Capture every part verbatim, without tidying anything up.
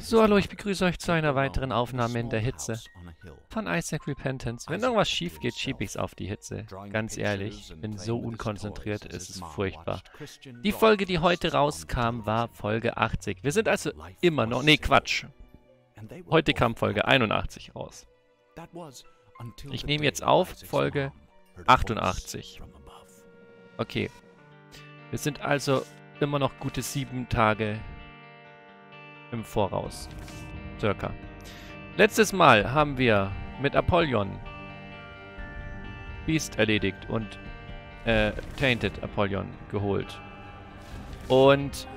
So, hallo, ich begrüße euch zu einer weiteren Aufnahme in der Hitze von Isaac Repentance. Wenn irgendwas schief geht, schiebe ich's auf die Hitze. Ganz ehrlich, ich bin so unkonzentriert, ist es furchtbar. Die Folge, die heute rauskam, war Folge achtzig. Wir sind also immer noch... Nee, Quatsch. Heute kam Folge einundachtzig raus. Ich nehme jetzt auf Folge achtundachtzig. Okay. Wir sind also immer noch gute sieben Tage im Voraus. Circa. Letztes Mal haben wir mit Apollyon Beast erledigt und äh, Tainted Apollyon geholt. Und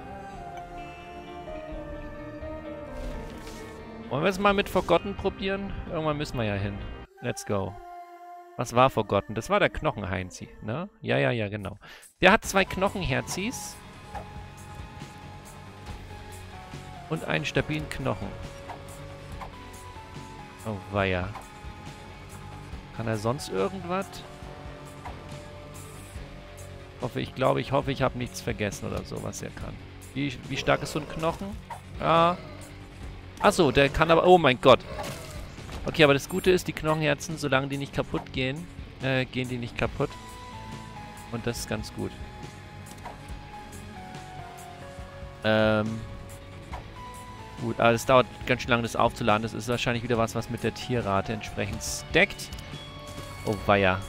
wollen wir es mal mit Forgotten probieren? Irgendwann müssen wir ja hin. Let's go. Was war Forgotten? Das war der Knochenheinzi, ne? Ja, ja, ja, genau. Der hat zwei Knochenherzis und einen stabilen Knochen. Oh, weia. Kann er sonst irgendwas? Hoffe, ich glaube, ich hoffe, ich habe nichts vergessen oder so, was er kann. Wie, wie stark ist so ein Knochen? Ah. Achso, der kann aber... Oh mein Gott. Okay, aber das Gute ist, die Knochenherzen, solange die nicht kaputt gehen, äh, gehen die nicht kaputt. Und das ist ganz gut. Ähm... Gut, aber es dauert ganz schön lange, das aufzuladen. Das ist wahrscheinlich wieder was, was mit der Tierrate entsprechend stackt. Oh, weia.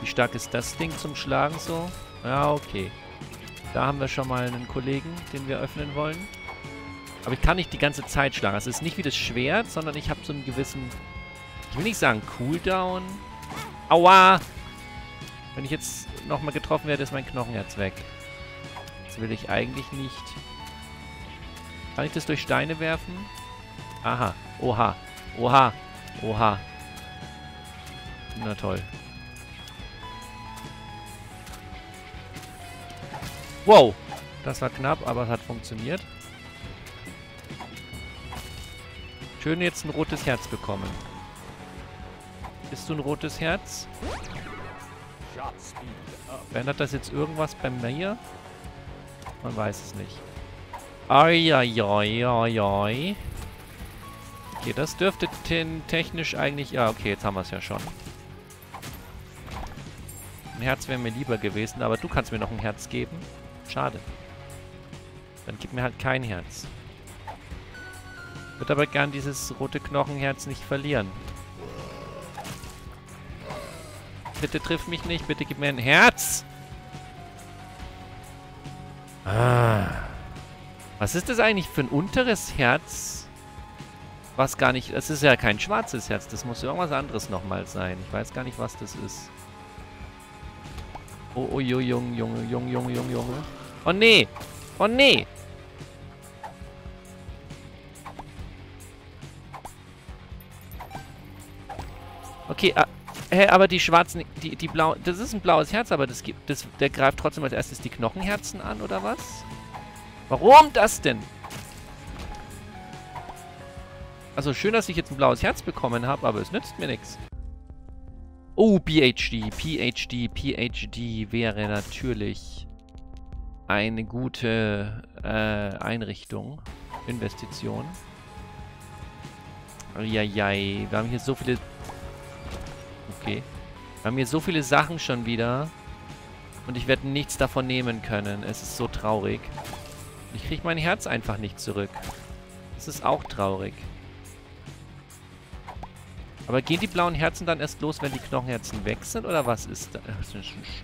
Wie stark ist das Ding zum Schlagen so? Ja, okay. Da haben wir schon mal einen Kollegen, den wir öffnen wollen. Aber ich kann nicht die ganze Zeit schlagen. Also es ist nicht wie das Schwert, sondern ich habe so einen gewissen... Ich will nicht sagen Cooldown. Aua! Wenn ich jetzt nochmal getroffen werde, ist mein Knochenherz weg. Das will ich eigentlich nicht... Kann ich das durch Steine werfen? Aha. Oha. Oha. Oha. Na toll. Wow. Das war knapp, aber es hat funktioniert. Schön jetzt ein rotes Herz bekommen. Bist du ein rotes Herz? Verändert das jetzt irgendwas bei mir? Man weiß es nicht. Ai, ai, ai, ai, ai. Okay, das dürfte technisch eigentlich... Ja, okay, jetzt haben wir es ja schon. Ein Herz wäre mir lieber gewesen, aber du kannst mir noch ein Herz geben. Schade. Dann gib mir halt kein Herz. Ich würde aber gern dieses rote Knochenherz nicht verlieren. Bitte triff mich nicht, bitte gib mir ein Herz! Ah... Was ist das eigentlich für ein unteres Herz? Was gar nicht... Es ist ja kein schwarzes Herz. Das muss irgendwas anderes nochmal sein. Ich weiß gar nicht, was das ist. Oh, oh, jo, Junge, Junge, Junge, Junge, Junge, Junge. Oh, nee. Oh, nee. Okay, ah, hä, aber die schwarzen... Die, die blauen... Das ist ein blaues Herz, aber das gibt... Das, der greift trotzdem als erstes die Knochenherzen an, oder was? Warum das denn? Also schön, dass ich jetzt ein blaues Herz bekommen habe, aber es nützt mir nichts. Oh, PhD, PhD, PhD wäre natürlich eine gute äh, Einrichtung, Investition. Jajai, wir haben hier so viele... Okay. Wir haben hier so viele Sachen schon wieder und ich werde nichts davon nehmen können. Es ist so traurig. Ich kriege mein Herz einfach nicht zurück. Das ist auch traurig. Aber gehen die blauen Herzen dann erst los, wenn die Knochenherzen weg sind? Oder was ist da? Das ist ein Schlüssel.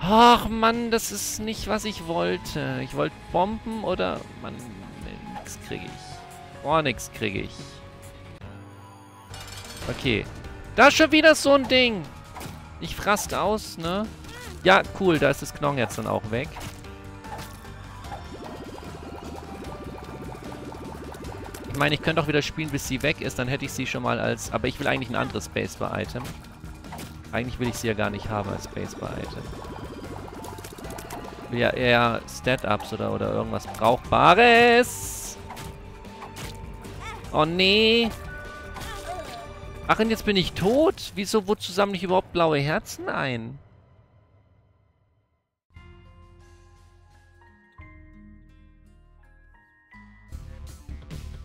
Ach, Mann, das ist nicht, was ich wollte. Ich wollte Bomben oder... Mann, nee, nix kriege ich. Oh, nix kriege ich. Okay. Da ist schon wieder so ein Ding. Ich raste aus, ne? Ja, cool, da ist das Knochenherz dann auch weg. Ich meine, ich könnte auch wieder spielen, bis sie weg ist. Dann hätte ich sie schon mal als... Aber ich will eigentlich ein anderes Spacebar-Item. Eigentlich will ich sie ja gar nicht haben als Spacebar-Item. Ich will ja eher Stat-Ups oder, oder irgendwas Brauchbares. Oh, nee. Ach, und jetzt bin ich tot? Wieso, wozu sammle ich überhaupt blaue Herzen ein?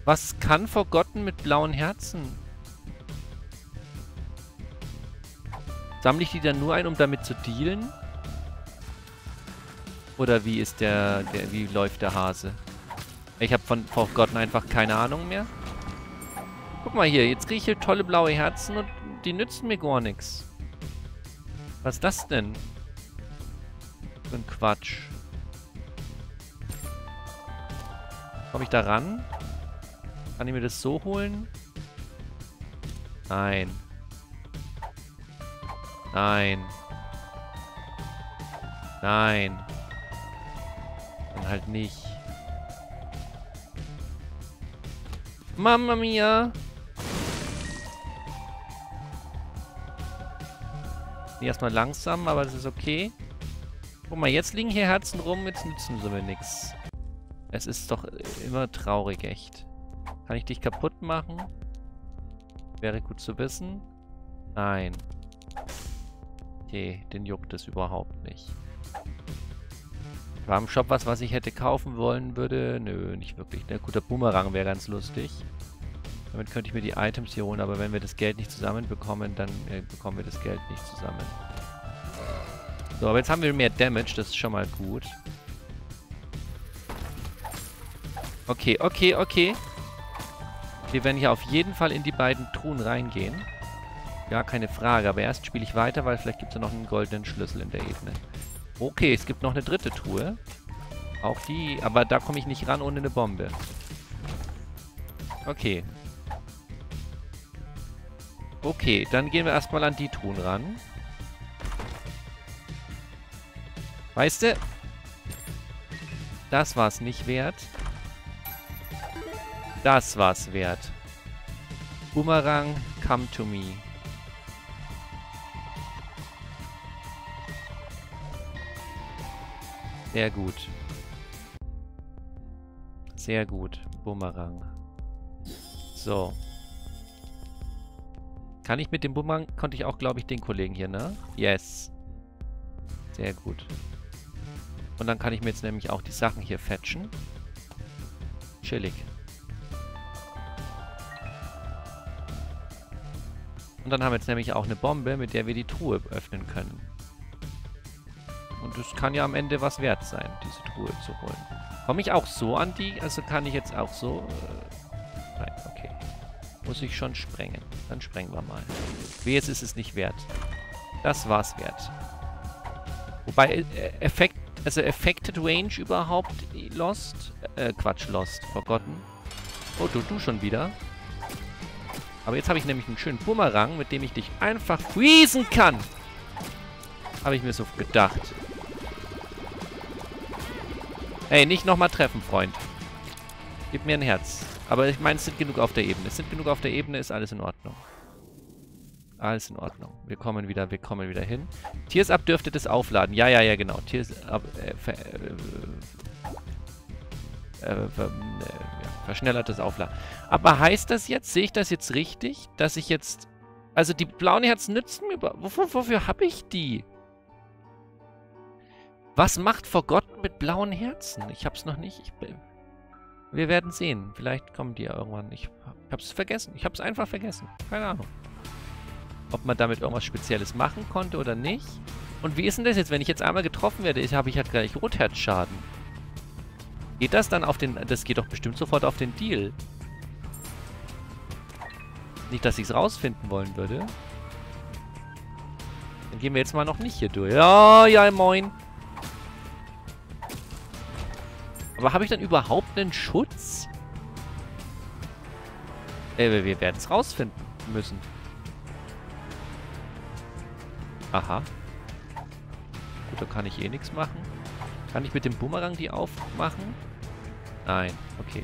Was kann Forgotten mit blauen Herzen? Sammle ich die dann nur ein, um damit zu dealen? Oder wie ist der, der wie läuft der Hase? Ich habe von Forgotten einfach keine Ahnung mehr. Guck mal hier, jetzt kriege ich hier tolle blaue Herzen und die nützen mir gar nichts. Was ist das denn? So ein Quatsch. Komme ich da ran? Kann ich mir das so holen? Nein. Nein. Nein. Dann halt nicht. Mamma mia! Erstmal langsam, aber das ist okay. Guck mal, jetzt liegen hier Herzen rum, jetzt nützen sie mir nichts. Es ist doch immer traurig, echt. Kann ich dich kaputt machen? Wäre gut zu wissen. Nein. Okay, den juckt es überhaupt nicht. War im Shop was, was ich hätte kaufen wollen würde? Nö, nicht wirklich. Der gute Boomerang wäre ganz lustig. Damit könnte ich mir die Items hier holen, aber wenn wir das Geld nicht zusammenbekommen, dann äh, bekommen wir das Geld nicht zusammen. So, aber jetzt haben wir mehr Damage, das ist schon mal gut. Okay, okay, okay. Wir werden hier auf jeden Fall in die beiden Truhen reingehen. Ja, keine Frage, aber erst spiele ich weiter, weil vielleicht gibt es ja noch einen goldenen Schlüssel in der Ebene. Okay, es gibt noch eine dritte Truhe. Auch die, aber da komme ich nicht ran ohne eine Bombe. Okay. Okay, dann gehen wir erstmal an die Truhen ran. Weißt du? Das war's nicht wert. Das war's wert. Boomerang, come to me. Sehr gut. Sehr gut. Boomerang. So. Kann ich mit dem Boomerang... Konnte ich auch, glaube ich, den Kollegen hier, ne? Yes. Sehr gut. Und dann kann ich mir jetzt nämlich auch die Sachen hier fetchen. Chillig. Und dann haben wir jetzt nämlich auch eine Bombe, mit der wir die Truhe öffnen können. Und das kann ja am Ende was wert sein, diese Truhe zu holen. Komme ich auch so an die? Also kann ich jetzt auch so... Äh, nein, okay. Muss ich schon sprengen. Dann sprengen wir mal. Wie jetzt ist es nicht wert. Das war's wert. Wobei, äh, Effekt, also Affected Range überhaupt lost? Äh, Quatsch, lost. Forgotten. Oh, du, du schon wieder. Aber jetzt habe ich nämlich einen schönen Boomerang, mit dem ich dich einfach freezen kann. Habe ich mir so gedacht. Ey, nicht nochmal treffen, Freund. Gib mir ein Herz. Aber ich meine, es sind genug auf der Ebene. Es sind genug auf der Ebene, ist alles in Ordnung. Alles in Ordnung. Wir kommen wieder, wir kommen wieder hin. Tears Up dürfte das aufladen. Ja, ja, ja, genau. Tears Up... Äh, ver, äh, äh, ver, äh, ja, verschnellert das Aufladen. Aber heißt das jetzt, sehe ich das jetzt richtig, dass ich jetzt... Also die blauen Herzen nützen mir... Wofür, wofür habe ich die? Was macht Forgotten mit blauen Herzen? Ich hab's noch nicht. Ich, wir werden sehen. Vielleicht kommen die ja irgendwann. Ich, ich hab's vergessen. Ich hab's einfach vergessen. Keine Ahnung. Ob man damit irgendwas Spezielles machen konnte oder nicht. Und wie ist denn das jetzt? Wenn ich jetzt einmal getroffen werde, habe ich halt gleich Rotherzschaden. Geht das dann auf den... Das geht doch bestimmt sofort auf den Deal. Nicht, dass ich es rausfinden wollen würde. Dann gehen wir jetzt mal noch nicht hier durch. Ja, ja, moin. Aber habe ich dann überhaupt einen Schutz? Äh, wir werden es rausfinden müssen. Aha. Gut, da kann ich eh nichts machen. Kann ich mit dem Boomerang die aufmachen? Nein, okay.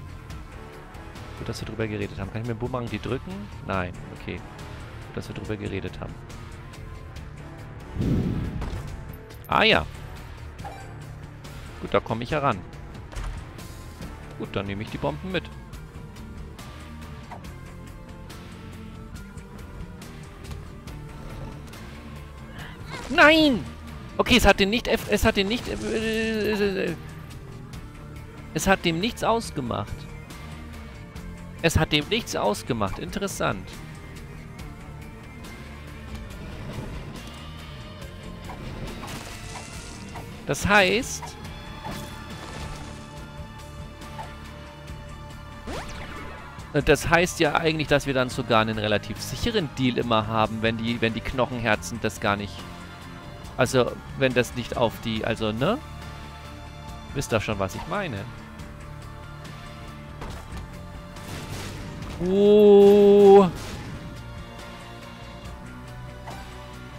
Gut, dass wir drüber geredet haben. Kann ich mit dem Boomerang die drücken? Nein, okay. Gut, dass wir drüber geredet haben. Ah ja. Gut, da komme ich heran. Gut, dann nehme ich die Bomben mit. Nein! Okay, es hat den nicht... Es hat den nicht... Es hat dem nichts ausgemacht. Es hat dem nichts ausgemacht. Interessant. Das heißt... Das heißt ja eigentlich, dass wir dann sogar einen relativ sicheren Deal immer haben, wenn die, wenn die Knochenherzen das gar nicht... Also, wenn das nicht auf die... Also, ne? Wisst ihr schon, was ich meine? Oh.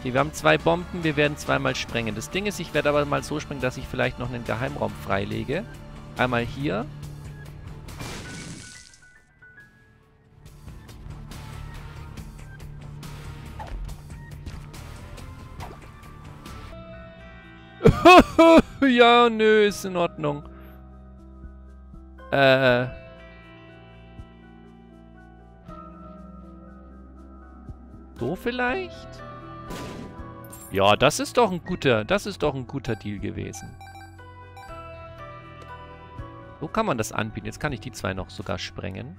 Okay, wir haben zwei Bomben, wir werden zweimal sprengen. Das Ding ist, ich werde aber mal so sprengen, dass ich vielleicht noch einen Geheimraum freilege. Einmal hier. Ja, nö, ist in Ordnung. Äh... So vielleicht? Ja, das ist doch ein guter, das ist doch ein guter Deal gewesen. So kann man das anbieten. Jetzt kann ich die zwei noch sogar sprengen.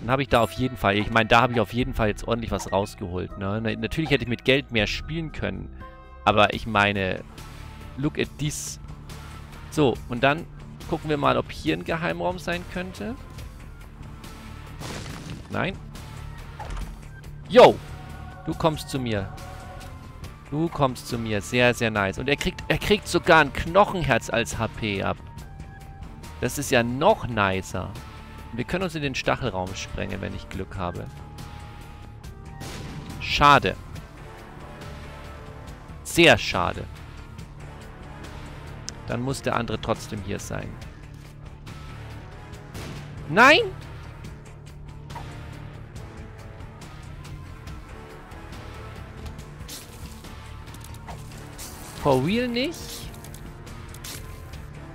Dann habe ich da auf jeden Fall, ich meine, da habe ich auf jeden Fall jetzt ordentlich was rausgeholt, ne? Natürlich hätte ich mit Geld mehr spielen können. Aber ich meine, look at this. So, und dann gucken wir mal, ob hier ein Geheimraum sein könnte. Nein. Yo, du kommst zu mir. Du kommst zu mir. Sehr, sehr nice. Und er kriegt, er kriegt sogar ein Knochenherz als H P ab. Das ist ja noch nicer. Wir können uns in den Stachelraum sprengen, wenn ich Glück habe. Schade. Sehr schade. Dann muss der andere trotzdem hier sein. Nein! For real nicht?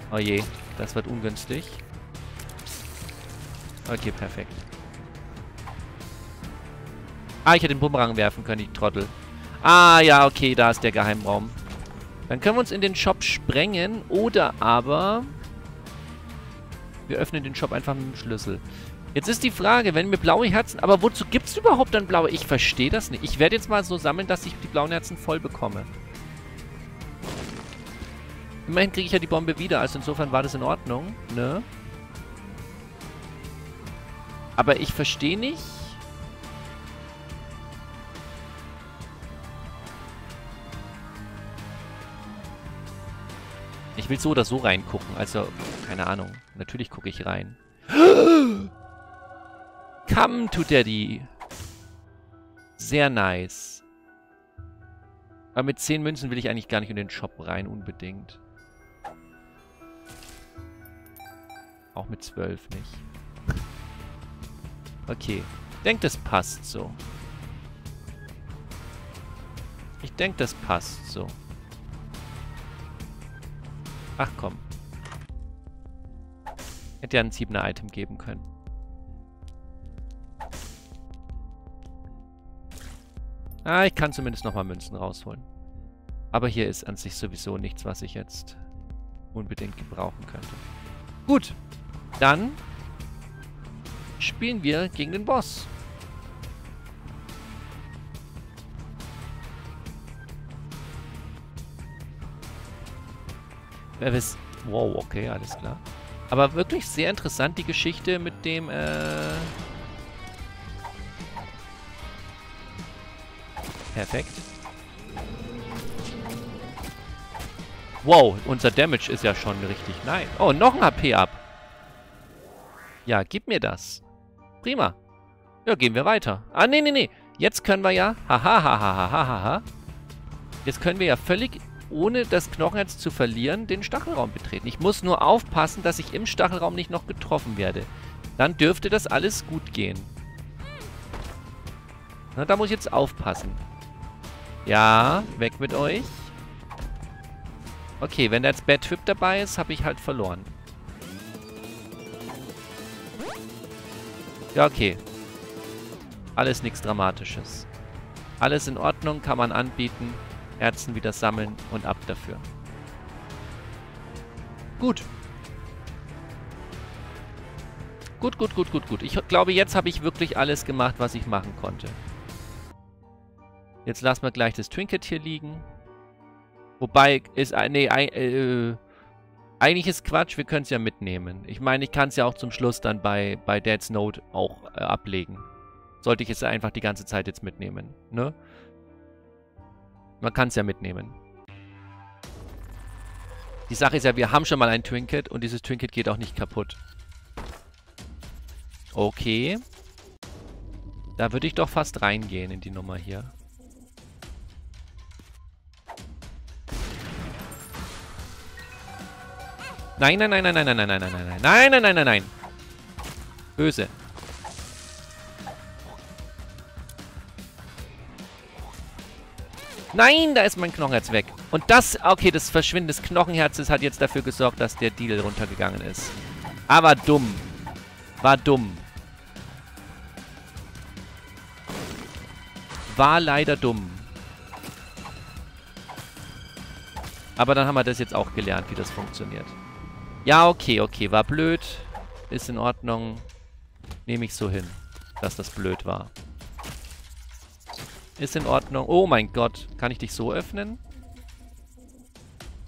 Oh je, das wird ungünstig. Okay, perfekt. Ah, ich hätte den Bumerang werfen können, die Trottel. Ah, ja, okay, da ist der Geheimraum. Dann können wir uns in den Shop sprengen oder aber... Wir öffnen den Shop einfach mit dem Schlüssel. Jetzt ist die Frage, wenn mir blaue Herzen... Aber wozu gibt es überhaupt dann blaue? Ich verstehe das nicht. Ich werde jetzt mal so sammeln, dass ich die blauen Herzen voll bekomme. Immerhin kriege ich ja die Bombe wieder, also insofern war das in Ordnung, ne? Aber ich verstehe nicht. Ich will so oder so reingucken, also, keine Ahnung. Natürlich gucke ich rein. Come to Daddy. Sehr nice. Aber mit zehn Münzen will ich eigentlich gar nicht in den Shop rein, unbedingt. Auch mit zwölf nicht. Okay. Ich denke, das passt so. Ich denke, das passt so. Ach komm. Hätte ja ein siebener Item geben können. Ah, ich kann zumindest nochmal Münzen rausholen. Aber hier ist an sich sowieso nichts, was ich jetzt unbedingt gebrauchen könnte. Gut, dann spielen wir gegen den Boss. Wow, okay, alles klar. Aber wirklich sehr interessant, die Geschichte mit dem, äh... Perfekt. Wow, unser Damage ist ja schon richtig nice. Oh, noch ein H P ab. Ja, gib mir das. Prima. Ja, gehen wir weiter. Ah, nee, nee, nee. Jetzt können wir ja... Hahaha. Jetzt können wir ja völlig... ohne das Knochenherz zu verlieren, den Stachelraum betreten. Ich muss nur aufpassen, dass ich im Stachelraum nicht noch getroffen werde. Dann dürfte das alles gut gehen. Na, da muss ich jetzt aufpassen. Ja, weg mit euch. Okay, wenn da jetzt Bad Trip dabei ist, habe ich halt verloren. Ja, okay. Alles nichts Dramatisches. Alles in Ordnung, kann man anbieten. Herzen wieder sammeln und ab dafür. Gut. Gut, gut, gut, gut, gut. Ich glaube, jetzt habe ich wirklich alles gemacht, was ich machen konnte. Jetzt lassen wir gleich das Trinket hier liegen. Wobei, ist, nee, äh, eigentlich ist Quatsch, wir können es ja mitnehmen. Ich meine, ich kann es ja auch zum Schluss dann bei, bei Dead's Note auch äh, ablegen. Sollte ich es einfach die ganze Zeit jetzt mitnehmen, ne? Man kann es ja mitnehmen. Die Sache ist ja, wir haben schon mal ein Trinket und dieses Trinket geht auch nicht kaputt. Okay. Da würde ich doch fast reingehen in die Nummer hier. Nein, nein, nein, nein, nein, nein, nein, nein, nein, nein, nein, nein, nein, nein, nein. Böse. Nein, da ist mein Knochenherz weg. Und das, okay, das Verschwinden des Knochenherzes hat jetzt dafür gesorgt, dass der Deal runtergegangen ist. Aber dumm. War dumm. War leider dumm. Aber dann haben wir das jetzt auch gelernt, wie das funktioniert. Ja, okay, okay, war blöd. Ist in Ordnung. Nehme ich so hin, dass das blöd war. Ist in Ordnung. Oh mein Gott. Kann ich dich so öffnen?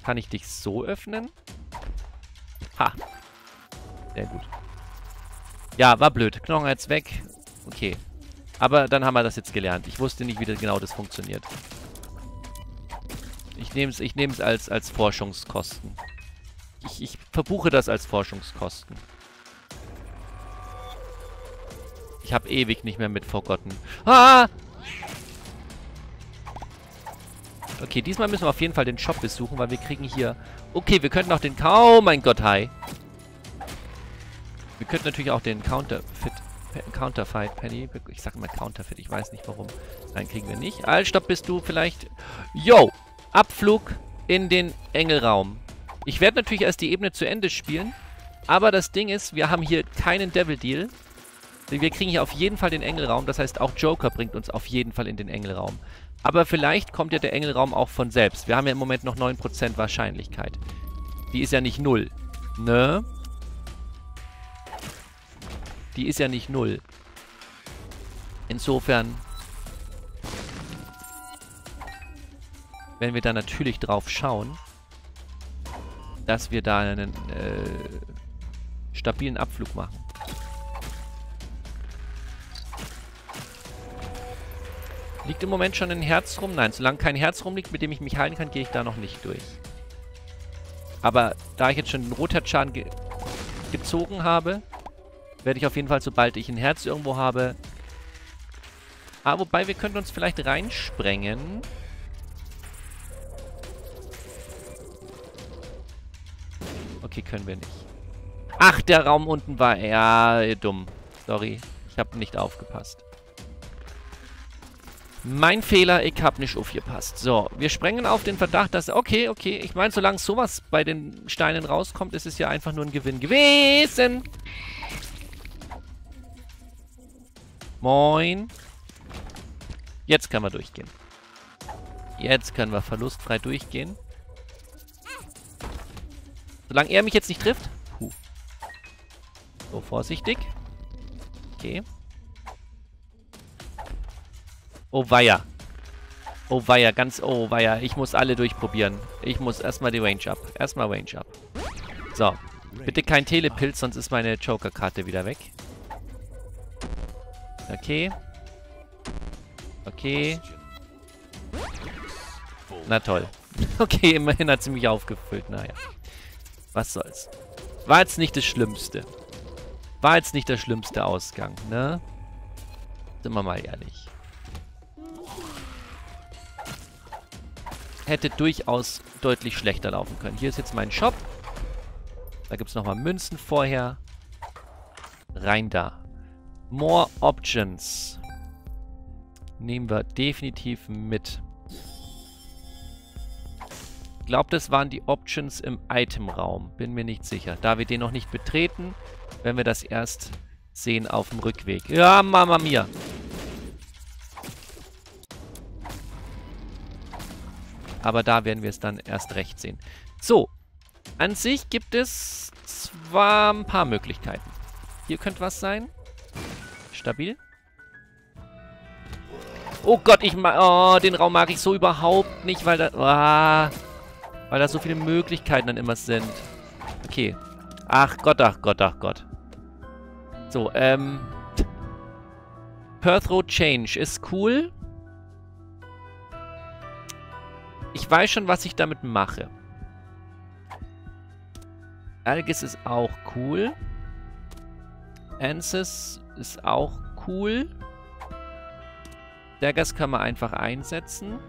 Kann ich dich so öffnen? Ha. Sehr gut. Ja, war blöd. Knochen jetzt weg. Okay. Aber dann haben wir das jetzt gelernt. Ich wusste nicht, wie das genau das funktioniert. Ich nehme es ich nehm's als, als Forschungskosten. Ich, ich verbuche das als Forschungskosten. Ich habe ewig nicht mehr mit Forgotten. Ah! Okay, diesmal müssen wir auf jeden Fall den Shop besuchen, weil wir kriegen hier... Okay, wir könnten auch den... Oh mein Gott, hi! Wir könnten natürlich auch den Counterfeit... Counterfeit, Penny. Ich sag immer Counterfeit, ich weiß nicht warum. Nein, kriegen wir nicht. Al, stopp, bist du vielleicht... Yo! Abflug in den Engelraum. Ich werde natürlich erst die Ebene zu Ende spielen, aber das Ding ist, wir haben hier keinen Devil Deal. Wir kriegen hier auf jeden Fall den Engelraum, das heißt auch Joker bringt uns auf jeden Fall in den Engelraum. Aber vielleicht kommt ja der Engelraum auch von selbst. Wir haben ja im Moment noch neun Prozent Wahrscheinlichkeit. Die ist ja nicht null. Ne? Die ist ja nicht null. Insofern... wenn wir da natürlich drauf schauen, dass wir da einen äh, stabilen Abflug machen. Liegt im Moment schon ein Herz rum? Nein, solange kein Herz rumliegt, mit dem ich mich heilen kann, gehe ich da noch nicht durch. Aber da ich jetzt schon den Rotherzschaden ge gezogen habe, werde ich auf jeden Fall, sobald ich ein Herz irgendwo habe... Ah, wobei, wir könnten uns vielleicht reinsprengen... Okay, können wir nicht. Ach, der Raum unten war... Ja, dumm. Sorry, ich habe nicht aufgepasst. Mein Fehler, ich habe nicht aufgepasst. So, wir sprengen auf den Verdacht, dass... Okay, okay, ich meine, solange sowas bei den Steinen rauskommt, ist es ja einfach nur ein Gewinn gewesen. Moin. Jetzt können wir durchgehen. Jetzt können wir verlustfrei durchgehen. Solange er mich jetzt nicht trifft. Puh. So, vorsichtig. Okay. Oh, weia. Oh, weia. Ganz, oh, weia. Ich muss alle durchprobieren. Ich muss erstmal die Range up. Erstmal Range up. So. Bitte kein Telepilz, sonst ist meine Joker-Karte wieder weg. Okay. Okay. Na toll. Okay, immerhin hat sie mich aufgefüllt. Naja. Was soll's. War jetzt nicht das Schlimmste. War jetzt nicht der schlimmste Ausgang, ne? Sind wir mal ehrlich. Hätte durchaus deutlich schlechter laufen können. Hier ist jetzt mein Shop. Da gibt's nochmal Münzen vorher. Rein da. More Options. Nehmen wir definitiv mit. Ich glaube, das waren die Options im Itemraum. Bin mir nicht sicher. Da wir den noch nicht betreten, werden wir das erst sehen auf dem Rückweg. Ja, Mama Mia! Aber da werden wir es dann erst recht sehen. So, an sich gibt es zwar ein paar Möglichkeiten. Hier könnte was sein. Stabil. Oh Gott, ich ma oh, den Raum mag ich so überhaupt nicht, weil da... Ah, weil da so viele Möglichkeiten dann immer sind. Okay. Ach Gott, ach Gott, ach Gott. So, ähm... Perthro Change ist cool. Ich weiß schon, was ich damit mache. Algiz ist auch cool. Ansuz ist auch cool. Daggers kann man einfach einsetzen.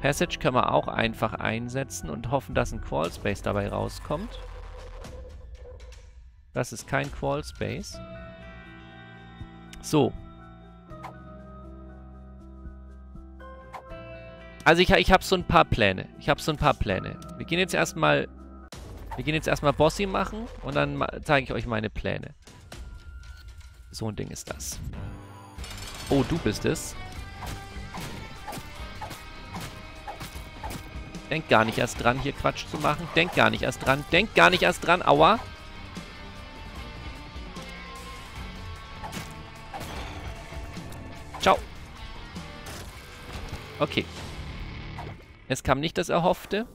Passage kann man auch einfach einsetzen und hoffen, dass ein Crawl Space dabei rauskommt. Das ist kein Crawl Space. So. Also ich, ich habe so ein paar Pläne. Ich habe so ein paar Pläne. Wir gehen jetzt erstmal... Wir gehen jetzt erstmal Bossy machen und dann zeige ich euch meine Pläne. So ein Ding ist das. Oh, du bist es. Denk gar nicht erst dran, hier Quatsch zu machen. Denk gar nicht erst dran. Denk gar nicht erst dran. Aua. Ciao. Okay. Es kam nicht das Erhoffte.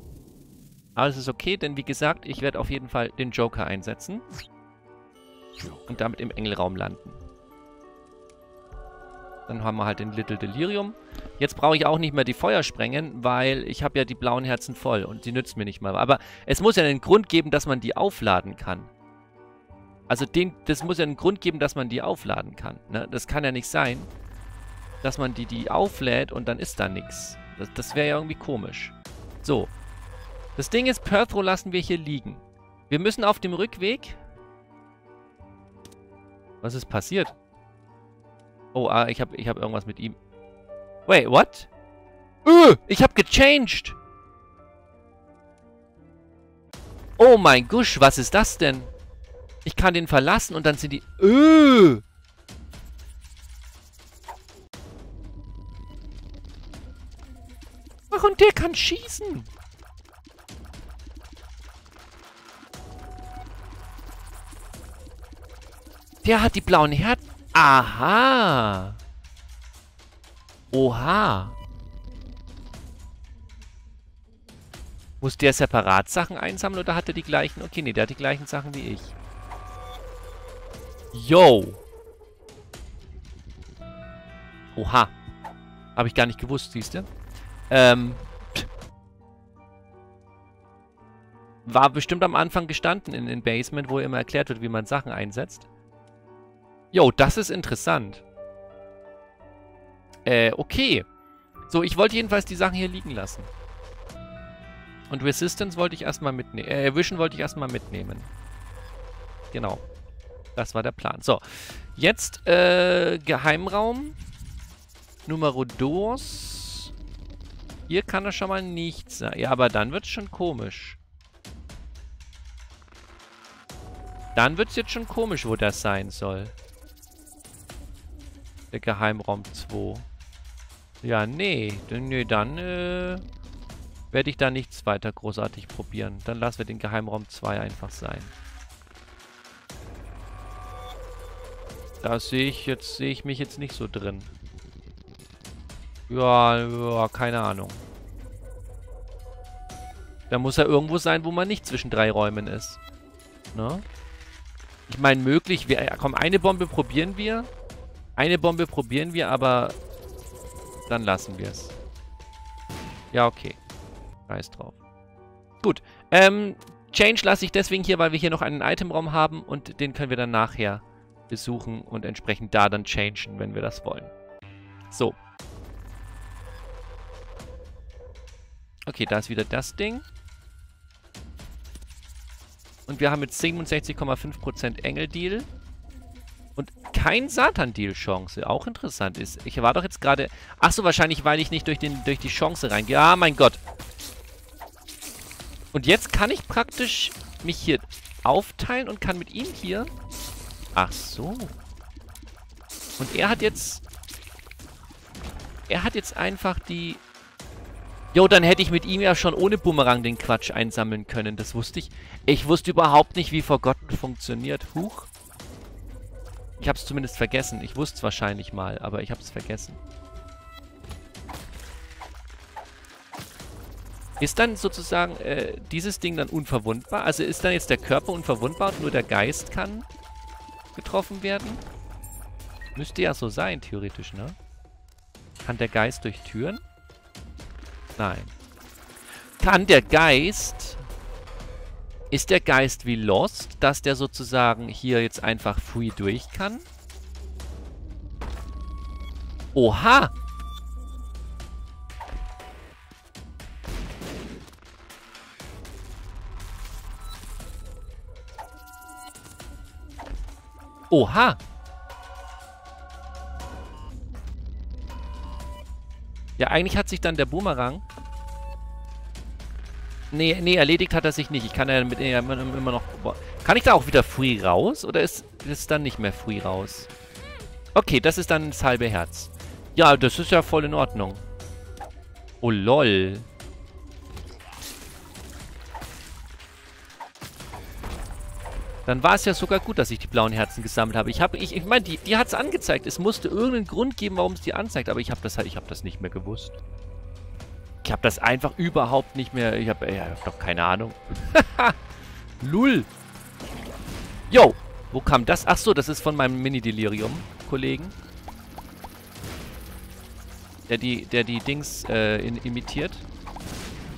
Aber es ist okay, denn wie gesagt, ich werde auf jeden Fall den Joker einsetzen. Und damit im Engelraum landen. Dann haben wir halt den Little Delirium. Jetzt brauche ich auch nicht mehr die Feuersprengen, weil ich habe ja die blauen Herzen voll. Und die nützt mir nicht mal. Aber es muss ja einen Grund geben, dass man die aufladen kann. Also den, das muss ja einen Grund geben, dass man die aufladen kann. Ne? Das kann ja nicht sein, dass man die, die auflädt und dann ist da nichts. Das, das wäre ja irgendwie komisch. So. Das Ding ist, Perthro lassen wir hier liegen. Wir müssen auf dem Rückweg... Was ist passiert? Oh, ah, ich habe ich hab irgendwas mit ihm. Wait, what? Öh, ich habe gechanged! Oh mein Gusch, was ist das denn? Ich kann den verlassen und dann sind die... Öh! Ach, und der kann schießen! Der hat die blauen Herzen. Aha. Oha. Muss der separat Sachen einsammeln oder hat er die gleichen? Okay, nee, der hat die gleichen Sachen wie ich. Yo. Oha. Habe ich gar nicht gewusst, siehst du? Ähm. War bestimmt am Anfang gestanden in den Basement, wo immer erklärt wird, wie man Sachen einsetzt. Jo, das ist interessant. Äh, okay. So, ich wollte jedenfalls die Sachen hier liegen lassen. Und Resistance wollte ich erstmal mitnehmen. Äh, Vision wollte ich erstmal mitnehmen. Genau. Das war der Plan. So. Jetzt, äh, Geheimraum. Numero dos. Hier kann das schon mal nichts sein. Ja, aber dann wird's schon komisch. Dann wird's jetzt schon komisch, wo das sein soll. Der Geheimraum zwei. Ja, nee. Nee, dann äh, werde ich da nichts weiter großartig probieren. Dann lassen wir den Geheimraum zwei einfach sein. Da sehe ich jetzt, sehe ich mich jetzt nicht so drin. Ja, ja, keine Ahnung. Da muss ja irgendwo sein, wo man nicht zwischen drei Räumen ist. Ne? Ich meine, möglich wäre... Ja, komm, eine Bombe probieren wir. Eine Bombe probieren wir, aber dann lassen wir es. Ja, okay. Scheiß drauf. Gut. Ähm, Change lasse ich deswegen hier, weil wir hier noch einen Itemraum haben und den können wir dann nachher besuchen und entsprechend da dann changen, wenn wir das wollen. So. Okay, da ist wieder das Ding. Und wir haben jetzt siebenundsechzig Komma fünf Prozent Engel-Deal. Und kein Satan-Deal-Chance. Auch interessant ist. Ich war doch jetzt gerade... Achso, wahrscheinlich, weil ich nicht durch, den, durch die Chance reingehe. Ah, mein Gott. Und jetzt kann ich praktisch mich hier aufteilen und kann mit ihm hier... Ach so. Und er hat jetzt... Er hat jetzt einfach die... Jo, dann hätte ich mit ihm ja schon ohne Bumerang den Quatsch einsammeln können. Das wusste ich. Ich wusste überhaupt nicht, wie Forgotten funktioniert. Huch. Ich hab's zumindest vergessen. Ich wusste es wahrscheinlich mal, aber ich hab's vergessen. Ist dann sozusagen äh, dieses Ding dann unverwundbar? Also ist dann jetzt der Körper unverwundbar und nur der Geist kann getroffen werden? Müsste ja so sein, theoretisch, ne? Kann der Geist durch Türen? Nein. Kann der Geist... Ist der Geist wie Lost, dass der sozusagen hier jetzt einfach free durch kann? Oha! Oha! Ja, eigentlich hat sich dann der Boomerang... Nee, nee, erledigt hat er sich nicht. Ich kann ja mit ja, immer noch... Boah. Kann ich da auch wieder free raus? Oder ist es dann nicht mehr free raus? Okay, das ist dann das halbe Herz. Ja, das ist ja voll in Ordnung. Oh, lol. Dann war es ja sogar gut, dass ich die blauen Herzen gesammelt habe. Ich habe, ich, ich meine, die, die hat es angezeigt. Es musste irgendeinen Grund geben, warum es die anzeigt. Aber ich habe das, ich habe das nicht mehr gewusst. Ich habe das einfach überhaupt nicht mehr... Ich habe ja, hab doch keine Ahnung. Lul. Yo, wo kam das? Ach so, das ist von meinem Mini-Delirium-Kollegen. Der die, der die Dings äh, in, imitiert.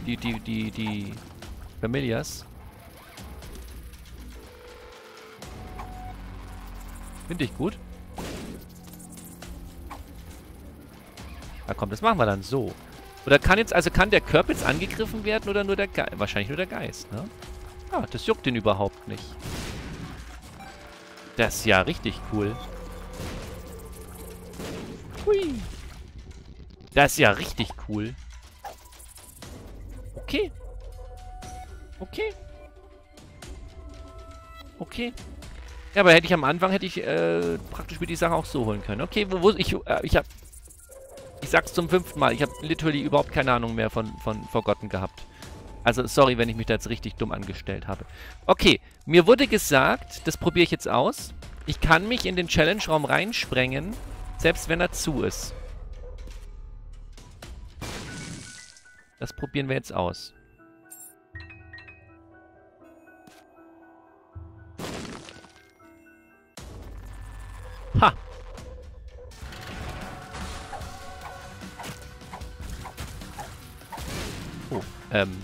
Die, die, die, die... Familias. Finde ich gut. Na komm, das machen wir dann so. Oder kann jetzt, also kann der Körper jetzt angegriffen werden oder nur der Geist? Wahrscheinlich nur der Geist, ne? Ah, das juckt ihn überhaupt nicht. Das ist ja richtig cool. Hui. Das ist ja richtig cool. Okay. Okay. Okay. Ja, aber hätte ich am Anfang, hätte ich äh, praktisch mir die Sache auch so holen können. Okay, wo, wo ich, äh, ich hab... Ich sag's zum fünften Mal, ich habe literally überhaupt keine Ahnung mehr von, von Forgotten gehabt. Also, sorry, wenn ich mich da jetzt richtig dumm angestellt habe. Okay, mir wurde gesagt, das probiere ich jetzt aus, ich kann mich in den Challenge-Raum reinsprengen, selbst wenn er zu ist. Das probieren wir jetzt aus. Ha! Ähm,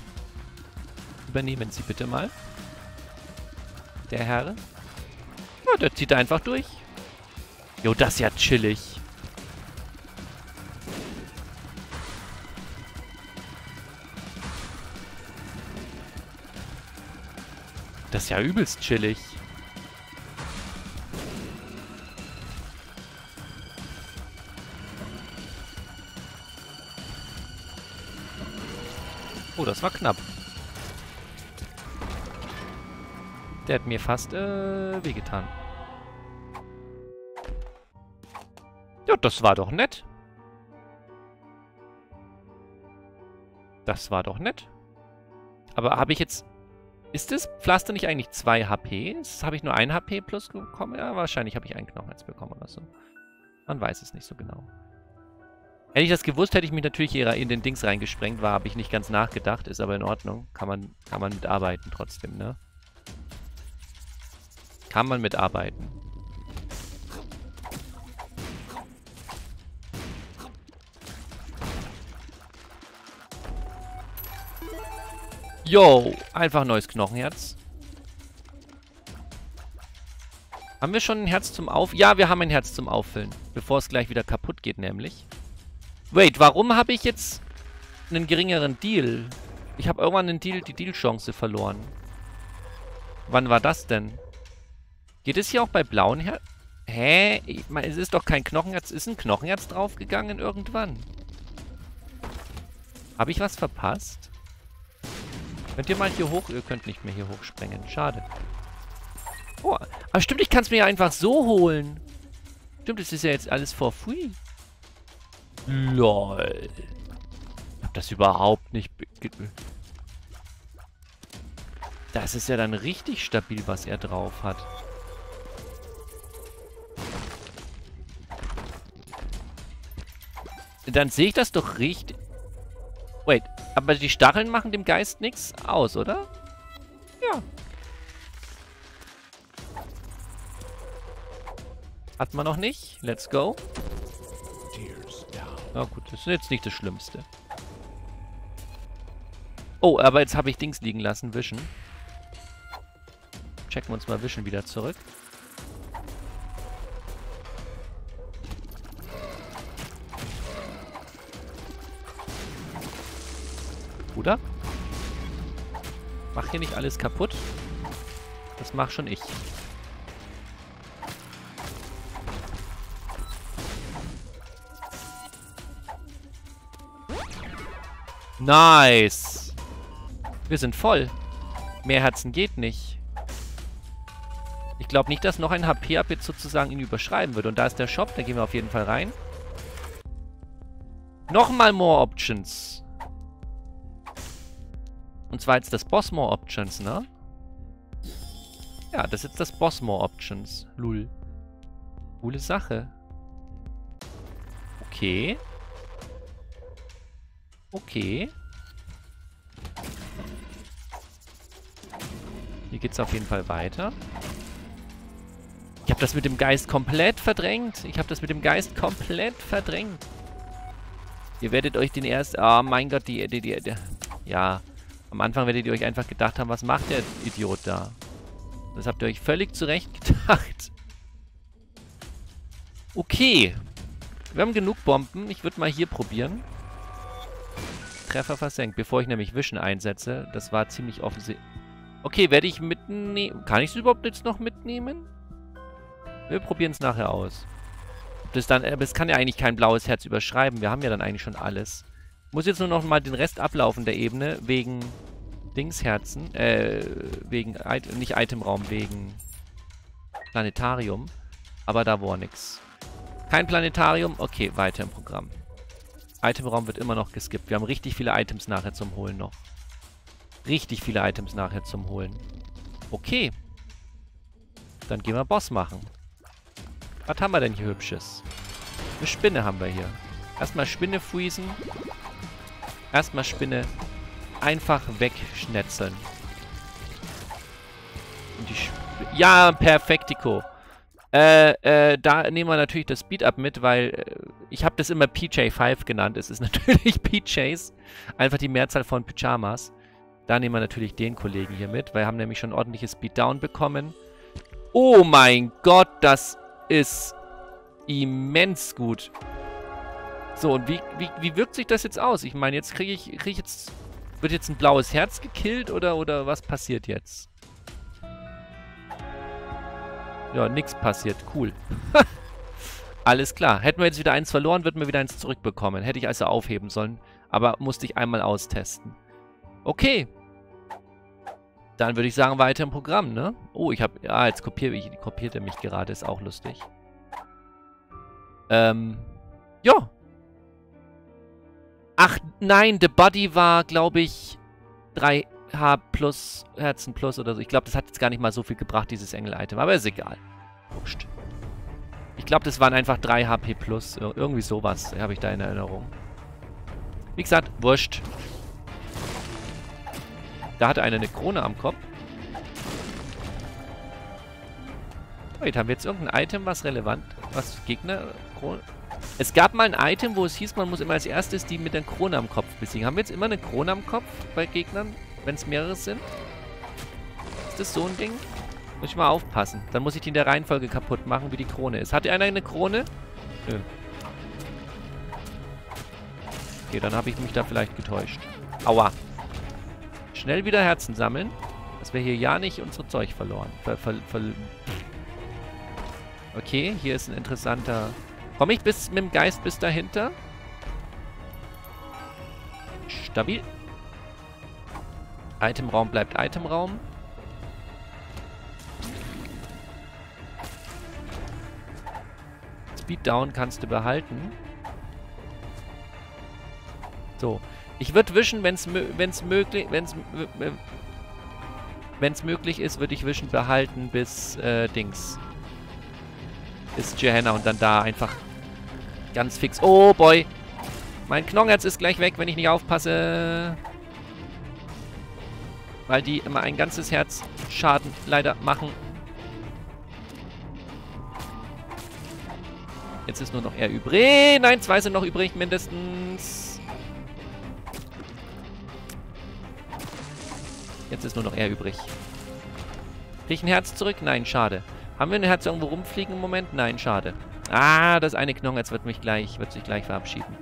übernehmen Sie bitte mal. Der Herr. Ja, der zieht einfach durch. Jo, das ist ja chillig. Das ist ja übelst chillig. Oh, das war knapp. Der hat mir fast äh, wehgetan. Ja, das war doch nett. Das war doch nett. Aber habe ich jetzt... Ist das Pflaster nicht eigentlich zwei H P? Habe ich nur ein H P plus bekommen? Ja, wahrscheinlich habe ich einen Knochenherz bekommen oder so. Man weiß es nicht so genau. Hätte ich das gewusst, hätte ich mich natürlich hier in den Dings reingesprengt. War, habe ich nicht ganz nachgedacht. Ist aber in Ordnung. Kann man, kann man mitarbeiten trotzdem, ne? Kann man mitarbeiten. Yo, einfach neues Knochenherz. Haben wir schon ein Herz zum Auffüllen? Ja, wir haben ein Herz zum Auffüllen. Bevor es gleich wieder kaputt geht, nämlich. Wait, warum habe ich jetzt einen geringeren Deal? Ich habe irgendwann den Deal, die Deal-Chance verloren. Wann war das denn? Geht es hier auch bei blauen Herz? Hä? Ich meine, es ist doch kein Knochenherz. Ist ein Knochenherz draufgegangen irgendwann? Habe ich was verpasst? Könnt ihr mal hier hoch? Ihr könnt nicht mehr hier hochsprengen. Schade. Oh, aber stimmt, ich kann es mir ja einfach so holen. Stimmt, es ist ja jetzt alles for free. LOL. hab das überhaupt nicht... Das ist ja dann richtig stabil, was er drauf hat. Dann sehe ich das doch richtig... Wait, aber die Stacheln machen dem Geist nichts aus, oder? Ja. Hat man noch nicht. Let's go. Na gut, das ist jetzt nicht das Schlimmste. Oh, aber jetzt habe ich Dings liegen lassen, Wischen. Checken wir uns mal Wischen wieder zurück. Bruder? Mach hier nicht alles kaputt. Das mach schon ich. Nice. Wir sind voll. Mehr Herzen geht nicht. Ich glaube nicht, dass noch ein H P ab jetzt sozusagen ihn überschreiben wird. Und da ist der Shop, da gehen wir auf jeden Fall rein. Nochmal More Options. Und zwar jetzt das Boss More Options, ne? Ja, das ist jetzt das Boss More Options. Lul. Coole Sache. Okay. Okay. Hier geht's auf jeden Fall weiter. Ich habe das mit dem Geist komplett verdrängt. Ich habe das mit dem Geist komplett verdrängt. Ihr werdet euch den erst... Oh mein Gott, die, die, die, die... Ja. Am Anfang werdet ihr euch einfach gedacht haben, was macht der Idiot da? Das habt ihr euch völlig zurecht gedacht. Okay. Wir haben genug Bomben. Ich würde mal hier probieren. Treffer versenkt, bevor ich nämlich Wischen einsetze. Das war ziemlich offensichtlich. Okay, werde ich mitnehmen. Kann ich es überhaupt jetzt noch mitnehmen? Wir probieren es nachher aus. Das dann, aber es kann ja eigentlich kein blaues Herz überschreiben. Wir haben ja dann eigentlich schon alles. Muss jetzt nur noch mal den Rest ablaufen der Ebene. Wegen Dingsherzen. Äh, wegen, It nicht Itemraum, wegen Planetarium. Aber da war nix. Kein Planetarium. Okay, weiter im Programm. Itemraum wird immer noch geskippt. Wir haben richtig viele Items nachher zum Holen noch. Richtig viele Items nachher zum Holen. Okay. Dann gehen wir Boss machen. Was haben wir denn hier Hübsches? Eine Spinne haben wir hier. Erstmal Spinne freezen. Erstmal Spinne einfach wegschnetzeln. Und die Sp ja, perfektiko. Äh, äh, da nehmen wir natürlich das Speed-Up mit, weil äh, ich habe das immer P J fünf genannt. Es ist natürlich P Js, einfach die Mehrzahl von Pyjamas. Da nehmen wir natürlich den Kollegen hier mit, weil wir haben nämlich schon ordentliches Speed-Down bekommen. Oh mein Gott, das ist immens gut. So, und wie, wie, wie wirkt sich das jetzt aus? Ich meine, jetzt kriege ich, krieg ich jetzt, wird jetzt ein blaues Herz gekillt oder, oder was passiert jetzt? Ja, nichts passiert. Cool. Alles klar. Hätten wir jetzt wieder eins verloren, würden wir wieder eins zurückbekommen. Hätte ich also aufheben sollen. Aber musste ich einmal austesten. Okay. Dann würde ich sagen, weiter im Programm, ne? Oh, ich habe... Ah, jetzt kopier, ich, kopiert er mich gerade. Ist auch lustig. Ähm. Ja. Ach, nein. The Body war, glaube ich, drei... H plus, Herzen plus oder so. Ich glaube, das hat jetzt gar nicht mal so viel gebracht, dieses Engel-Item. Aber ist egal. Wurscht. Ich glaube, das waren einfach drei H P plus. Irgendwie sowas habe ich da in Erinnerung. Wie gesagt, wurscht. Da hatte einer eine Krone am Kopf. Oh, jetzt haben wir jetzt irgendein Item, was relevant. Was Gegner? Krone? Es gab mal ein Item, wo es hieß, man muss immer als erstes die mit der Krone am Kopf besiegen. Haben wir jetzt immer eine Krone am Kopf bei Gegnern? Wenn es mehrere sind. Ist das so ein Ding? Muss ich mal aufpassen. Dann muss ich die in der Reihenfolge kaputt machen, wie die Krone ist. Hat einer eine Krone? Nö. Okay, dann habe ich mich da vielleicht getäuscht. Aua. Schnell wieder Herzen sammeln. Dass wir hier ja nicht unser Zeug verloren. Ver ver ver okay, hier ist ein interessanter... Komme ich bis mit dem Geist bis dahinter? Stabil. Itemraum bleibt Itemraum. Speeddown kannst du behalten. So. Ich würde wischen, wenn es möglich, wenn's, wenn's möglich ist, würde ich wischen behalten bis äh, Dings. Bis Gehenna und dann da einfach ganz fix. Oh boy! Mein Knongerz ist gleich weg, wenn ich nicht aufpasse. Weil die immer ein ganzes Herz Schaden leider machen. Jetzt ist nur noch er übrig. Nein, zwei sind noch übrig mindestens. Jetzt ist nur noch er übrig. Krieg ich ein Herz zurück? Nein, schade. Haben wir ein Herz irgendwo rumfliegen im Moment? Nein, schade. Ah, das eine Knongerz wird mich gleich, wird sich gleich verabschieden.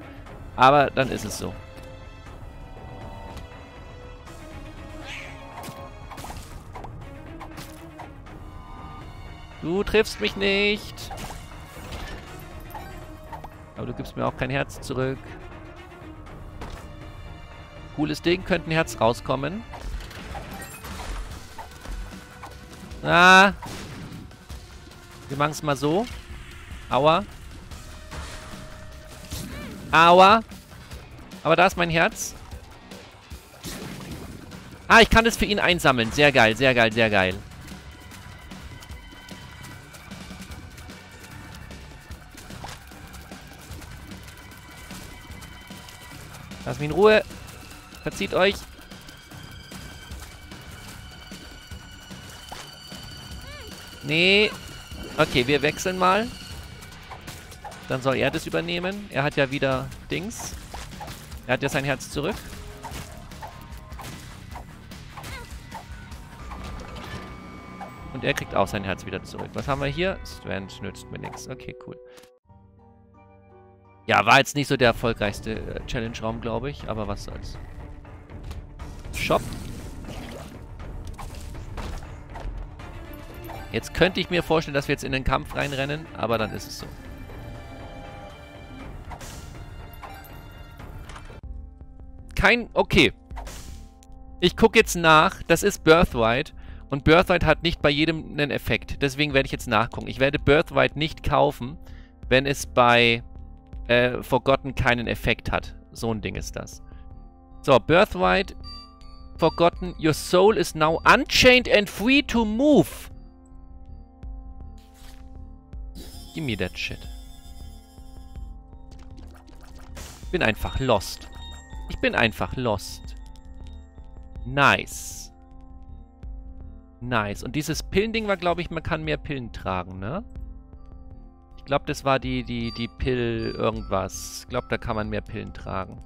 Aber dann ist es so. Du triffst mich nicht. Aber du gibst mir auch kein Herz zurück. Cooles Ding, könnte ein Herz rauskommen. Ah. Wir machen es mal so. Aua. Aua. Aber da ist mein Herz. Ah, ich kann das für ihn einsammeln. Sehr geil, sehr geil, sehr geil. Lass mich in Ruhe. Verzieht euch. Nee. Okay, wir wechseln mal. Dann soll er das übernehmen. Er hat ja wieder Dings. Er hat ja sein Herz zurück. Und er kriegt auch sein Herz wieder zurück. Was haben wir hier? Strand nützt mir nichts. Okay, cool. Ja, war jetzt nicht so der erfolgreichste Challenge-Raum, glaube ich. Aber was soll's. Shop. Jetzt könnte ich mir vorstellen, dass wir jetzt in den Kampf reinrennen. Aber dann ist es so. Kein... Okay. Ich gucke jetzt nach. Das ist Birthright. Und Birthright hat nicht bei jedem einen Effekt. Deswegen werde ich jetzt nachgucken. Ich werde Birthright nicht kaufen, wenn es bei... Äh, Forgotten keinen Effekt hat. So ein Ding ist das. So, Birthright. Forgotten. Your soul is now unchained and free to move. Give me that shit. Ich bin einfach lost. Ich bin einfach lost. Nice. Nice. Und dieses Pillending war, glaube ich, man kann mehr Pillen tragen, ne? Ich glaube, das war die, die, die Pill irgendwas. Ich glaube, da kann man mehr Pillen tragen.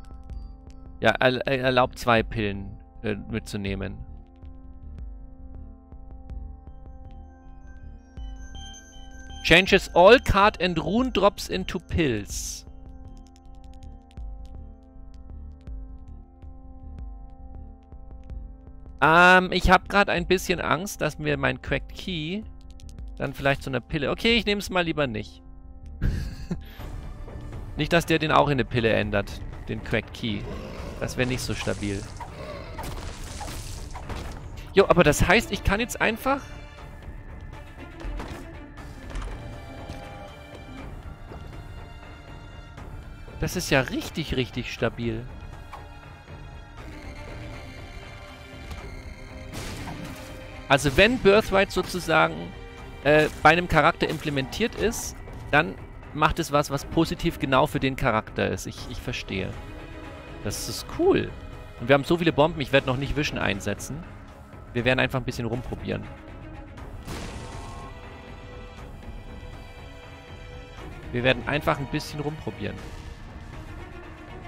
Ja, erlaubt zwei Pillen äh, mitzunehmen. Changes all card and rune drops into pills. Ähm, ich habe gerade ein bisschen Angst, dass mir mein Cracked Key dann vielleicht so eine Pille... Okay, ich nehme es mal lieber nicht. Nicht, dass der den auch in eine Pille ändert. Den Cracked Key. Das wäre nicht so stabil. Jo, aber das heißt, ich kann jetzt einfach... Das ist ja richtig, richtig stabil. Also wenn Birthright sozusagen äh, bei einem Charakter implementiert ist, dann... macht es was, was positiv genau für den Charakter ist. Ich, ich verstehe. Das ist cool. Und wir haben so viele Bomben, ich werde noch nicht Wischen einsetzen. Wir werden einfach ein bisschen rumprobieren. Wir werden einfach ein bisschen rumprobieren.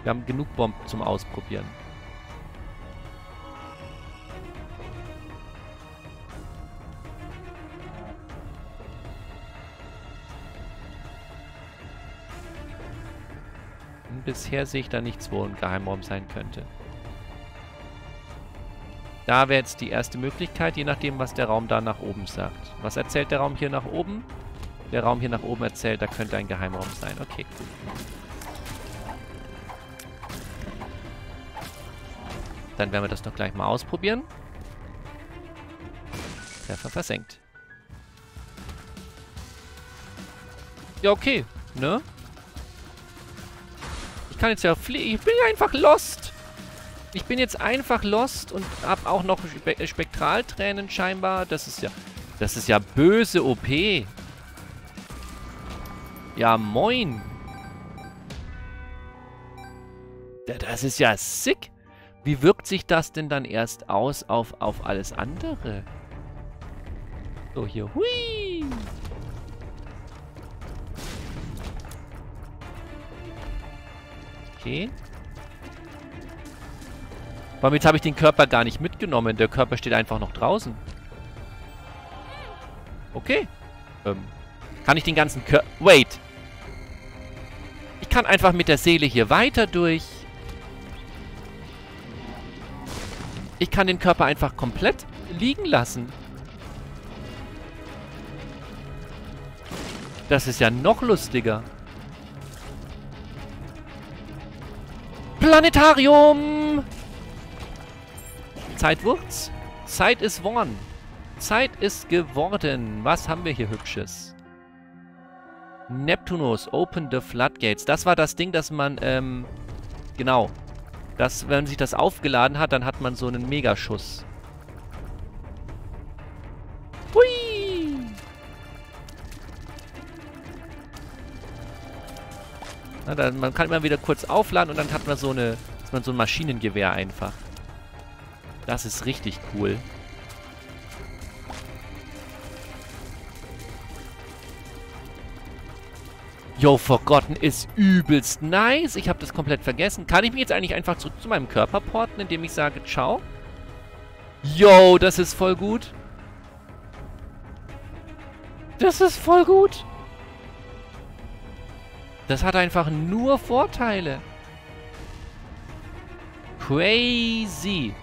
Wir haben genug Bomben zum Ausprobieren. Bisher sehe ich da nichts, wo ein Geheimraum sein könnte. Da wäre jetzt die erste Möglichkeit, je nachdem, was der Raum da nach oben sagt. Was erzählt der Raum hier nach oben? Der Raum hier nach oben erzählt, da könnte ein Geheimraum sein. Okay, gut. Dann werden wir das doch gleich mal ausprobieren. Treffer versenkt. Ja, okay. Ne? Ich kann jetzt ja fliegen. Ich bin einfach lost. Ich bin jetzt einfach lost und habe auch noch Spe Spektraltränen scheinbar. Das ist ja... Das ist ja böse O P. Ja, moin. Das ist ja sick. Wie wirkt sich das denn dann erst aus auf, auf alles andere? So, hier. Hui. Okay. Warum jetzt habe ich den Körper gar nicht mitgenommen? Der Körper steht einfach noch draußen. Okay. Ähm, kann ich den ganzen Körper... Wait. Ich kann einfach mit der Seele hier weiter durch. Ich kann den Körper einfach komplett liegen lassen. Das ist ja noch lustiger. Planetarium! Zeitwurz? Zeit is worn. Zeit ist geworden. Was haben wir hier Hübsches? Neptunus, open the floodgates. Das war das Ding, dass man, ähm, genau. Das, wenn sich das aufgeladen hat, dann hat man so einen Megaschuss. Hui! Na, dann, man kann immer wieder kurz aufladen und dann hat man so eine, hat man so ein Maschinengewehr einfach. Das ist richtig cool. Yo, Forgotten ist übelst nice. Ich habe das komplett vergessen. Kann ich mich jetzt eigentlich einfach zurück zu meinem Körper porten, indem ich sage, ciao? Yo, das ist voll gut. Das ist voll gut. Das hat einfach nur Vorteile. Crazy.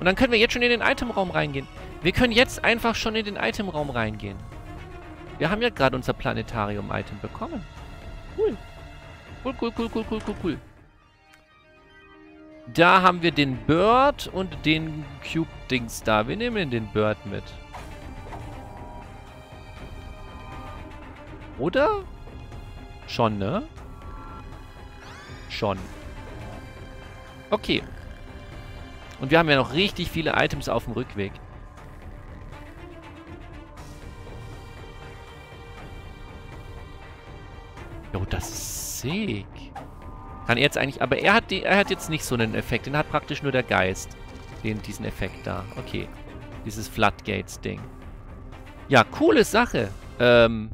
Und dann können wir jetzt schon in den Itemraum reingehen. Wir können jetzt einfach schon in den Itemraum reingehen. Wir haben ja gerade unser Planetarium-Item bekommen. Cool. Cool, cool, cool, cool, cool, cool, cool. Da haben wir den Bird und den Cube-Dings da. Wir nehmen den Bird mit. Oder? Schon, ne? Schon. Okay. Und wir haben ja noch richtig viele Items auf dem Rückweg. Jo, das ist sick. Kann er jetzt eigentlich... Aber er hat, die, er hat jetzt nicht so einen Effekt. Den hat praktisch nur der Geist. Den, diesen Effekt da. Okay. Dieses Floodgates-Ding. Ja, coole Sache. Ähm...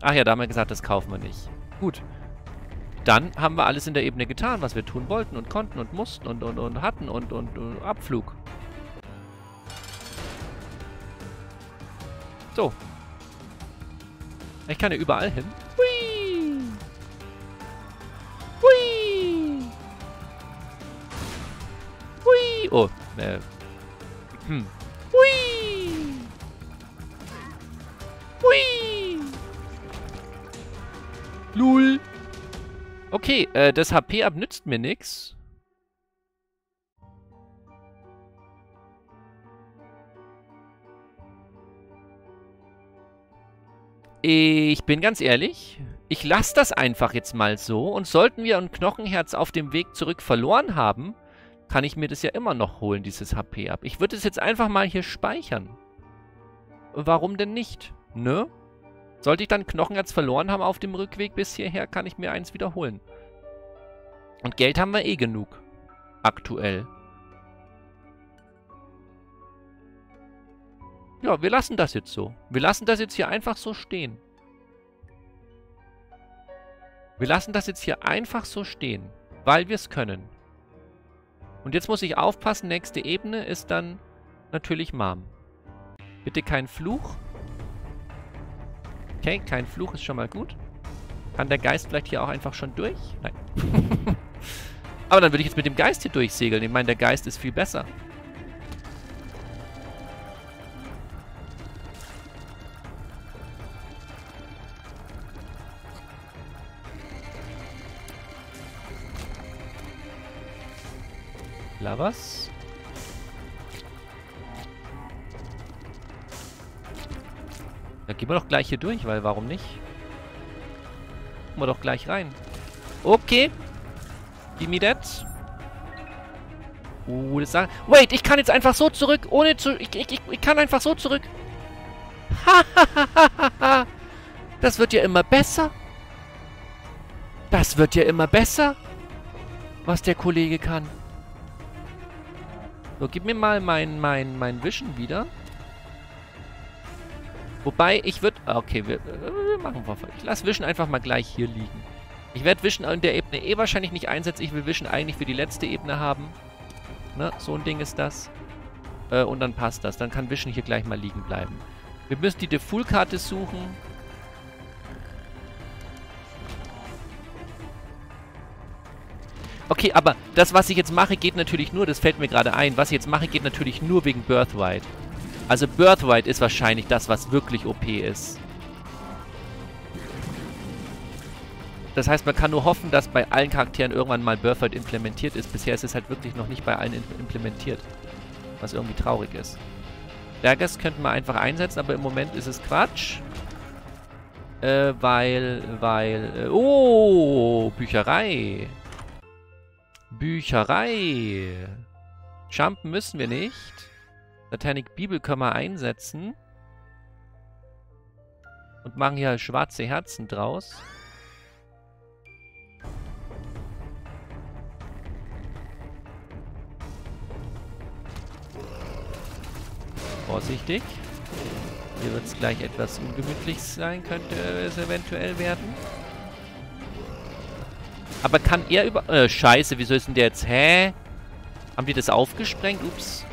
Ach ja, da haben wir gesagt, das kaufen wir nicht. Gut. Dann haben wir alles in der Ebene getan, was wir tun wollten und konnten und mussten und, und, und hatten und, und, und Abflug. So. Ich kann ja überall hin. Hui! Hui! Hui! Oh, äh. Hm. Hui! Hui! Lul! Okay, äh, das H P ab nützt mir nix. Ich bin ganz ehrlich, ich lasse das einfach jetzt mal so. Und sollten wir ein Knochenherz auf dem Weg zurück verloren haben, kann ich mir das ja immer noch holen, dieses H P ab. Ich würde es jetzt einfach mal hier speichern. Warum denn nicht? Ne? Sollte ich dann Knochenherz verloren haben auf dem Rückweg bis hierher, kann ich mir eins wiederholen. Und Geld haben wir eh genug. Aktuell. Ja, wir lassen das jetzt so. Wir lassen das jetzt hier einfach so stehen. Wir lassen das jetzt hier einfach so stehen. Weil wir es können. Und jetzt muss ich aufpassen, nächste Ebene ist dann natürlich Mom. Bitte kein Fluch. Okay, kein Fluch ist schon mal gut. Kann der Geist vielleicht hier auch einfach schon durch? Nein. Aber dann würde ich jetzt mit dem Geist hier durchsegeln. Ich meine, der Geist ist viel besser. Lavas. Da gehen wir doch gleich hier durch, weil warum nicht? Gehen wir doch gleich rein. Okay. Give me that. Gute Sache. Wait, ich kann jetzt einfach so zurück, ohne zu... Ich, ich, ich kann einfach so zurück. Hahaha. Das wird ja immer besser. Das wird ja immer besser. Was der Kollege kann. So, gib mir mal mein, mein, mein Vision wieder. Wobei, ich würde... Okay, wir, wir machen Waffe. Ich lasse Vision einfach mal gleich hier liegen. Ich werde Vision in der Ebene eh wahrscheinlich nicht einsetzen. Ich will Vision eigentlich für die letzte Ebene haben. Ne? So ein Ding ist das. Äh, und dann passt das. Dann kann Vision hier gleich mal liegen bleiben. Wir müssen die Default-Karte suchen. Okay, aber das, was ich jetzt mache, geht natürlich nur... Das fällt mir gerade ein. Was ich jetzt mache, geht natürlich nur wegen Birthright. Also Birthright ist wahrscheinlich das, was wirklich O P ist. Das heißt, man kann nur hoffen, dass bei allen Charakteren irgendwann mal Birthright implementiert ist. Bisher ist es halt wirklich noch nicht bei allen implementiert. Was irgendwie traurig ist. Daggers könnten wir einfach einsetzen, aber im Moment ist es Quatsch. Äh, weil, weil... Äh, oh, Bücherei. Bücherei. Jumpen müssen wir nicht. Satanic Bibel können wir einsetzen. Und machen hier schwarze Herzen draus. Vorsichtig. Hier wird es gleich etwas ungemütlich sein, könnte es eventuell werden. Aber kann er über... Äh, scheiße, wieso ist denn der jetzt... Hä? Haben die das aufgesprengt? Ups.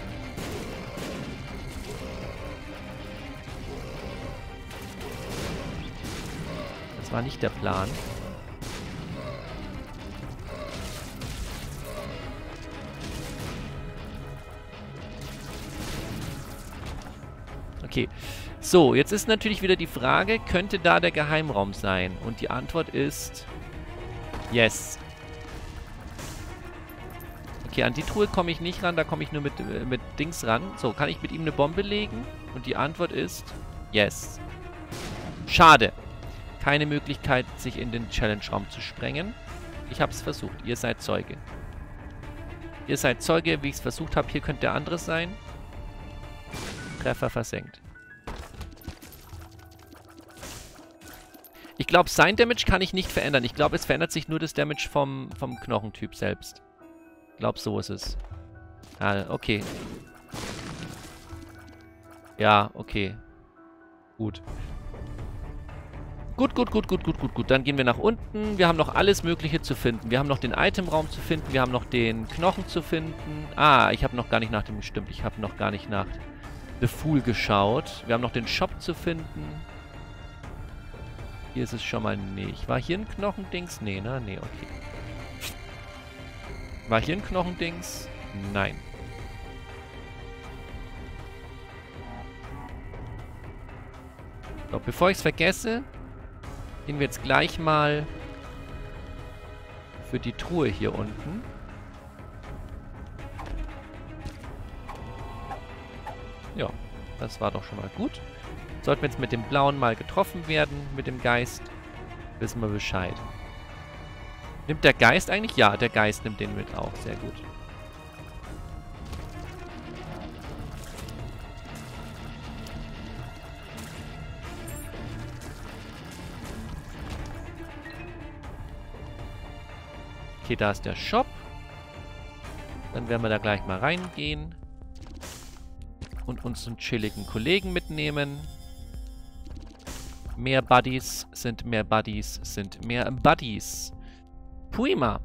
Das war nicht der Plan. Okay, so, jetzt ist natürlich wieder die Frage, könnte da der Geheimraum sein? Und die Antwort ist... Yes. Okay, an die Truhe komme ich nicht ran, da komme ich nur mit, mit Dings ran. So, kann ich mit ihm eine Bombe legen? Und die Antwort ist... Yes. Schade. Keine Möglichkeit, sich in den Challenge-Raum zu sprengen. Ich habe es versucht, ihr seid Zeuge. Ihr seid Zeuge, wie ich es versucht habe. Hier könnte der andere sein. Treffer versenkt. Ich glaube, sein Damage kann ich nicht verändern. Ich glaube, es verändert sich nur das Damage vom, vom Knochentyp selbst. Ich glaube, so ist es. Ah, okay. Ja, okay. Gut. Gut, gut, gut, gut, gut, gut, gut. Dann gehen wir nach unten. Wir haben noch alles Mögliche zu finden. Wir haben noch den Itemraum zu finden. Wir haben noch den Knochen zu finden. Ah, ich habe noch gar nicht nach dem... Stimmt, ich habe noch gar nicht nach... The Fool geschaut. Wir haben noch den Shop zu finden. Hier ist es schon mal nicht. War hier ein Knochendings? Nee, ne? Nee, okay. War hier ein Knochendings? Nein. So, bevor ich es vergesse, gehen wir jetzt gleich mal für die Truhe hier unten. Ja, das war doch schon mal gut. Sollten wir jetzt mit dem Blauen mal getroffen werden, mit dem Geist, wissen wir Bescheid. Nimmt der Geist eigentlich? Ja, der Geist nimmt den mit auch. Sehr gut. Okay, da ist der Shop. Dann werden wir da gleich mal reingehen. Und unseren chilligen Kollegen mitnehmen. Mehr Buddies sind mehr Buddies sind mehr Buddies. Prima.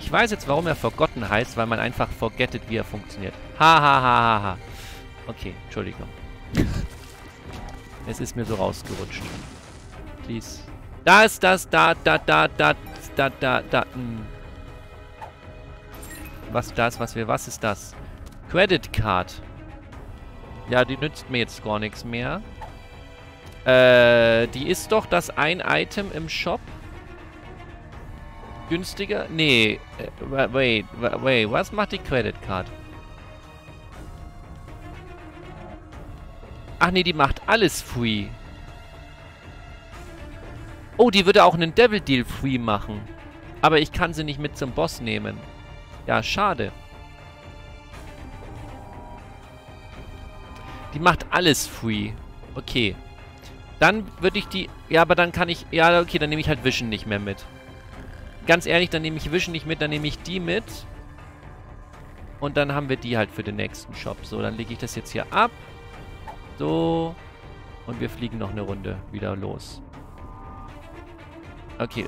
Ich weiß jetzt, warum er Forgotten heißt, weil man einfach forgettet, wie er funktioniert. Ha, ha, ha, ha, ha. Okay, Entschuldigung. Es ist mir so rausgerutscht. Please. Da ist das, da, da, da, da, da, da, da. Hm. Was das, was wir, was ist das? Credit Card. Ja, die nützt mir jetzt gar nichts mehr. Äh, die ist doch das ein Item im Shop. günstiger? Nee. Wait, wait, was macht die Credit Card? Ach nee, die macht alles free. Oh, die würde auch einen Devil Deal free machen. Aber ich kann sie nicht mit zum Boss nehmen. Ja, schade. Die macht alles free. Okay. Dann würde ich die... Ja, aber dann kann ich... Ja, okay, dann nehme ich halt Vision nicht mehr mit. Ganz ehrlich, dann nehme ich Vision nicht mit, dann nehme ich die mit. Und dann haben wir die halt für den nächsten Shop. So, dann lege ich das jetzt hier ab. So. Und wir fliegen noch eine Runde wieder los. Okay.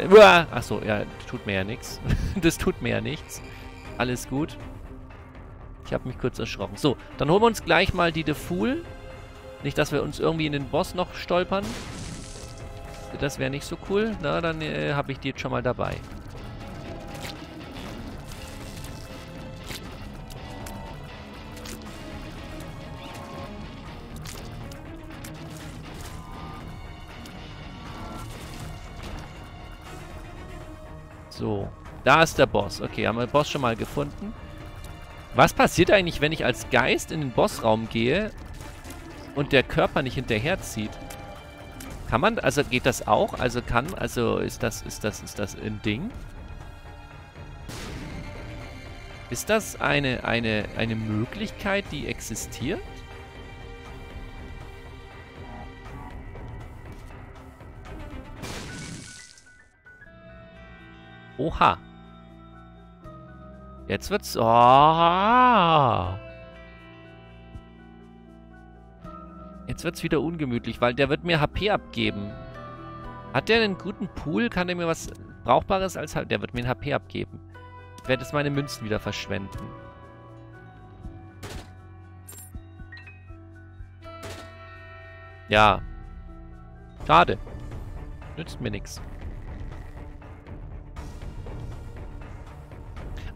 Achso, ja, tut mir ja nichts. Das tut mir ja nichts. Alles gut. Ich habe mich kurz erschrocken. So, dann holen wir uns gleich mal die Defool. Nicht, dass wir uns irgendwie in den Boss noch stolpern. Das wäre nicht so cool. Na, dann äh, habe ich die jetzt schon mal dabei. So, da ist der Boss. Okay, haben wir den Boss schon mal gefunden. Was passiert eigentlich, wenn ich als Geist in den Bossraum gehe und der Körper nicht hinterherzieht? Kann man, also geht das auch? Also kann, also ist das, ist das, ist das ein Ding? Ist das eine, eine, eine Möglichkeit, die existiert? Oha. Jetzt wird's... Oh. Jetzt wird's wieder ungemütlich, weil der wird mir H P abgeben. Hat der einen guten Pool? Kann der mir was Brauchbares als... Der wird mir ein H P abgeben. Ich werde jetzt meine Münzen wieder verschwenden. Ja. Schade. Nützt mir nichts.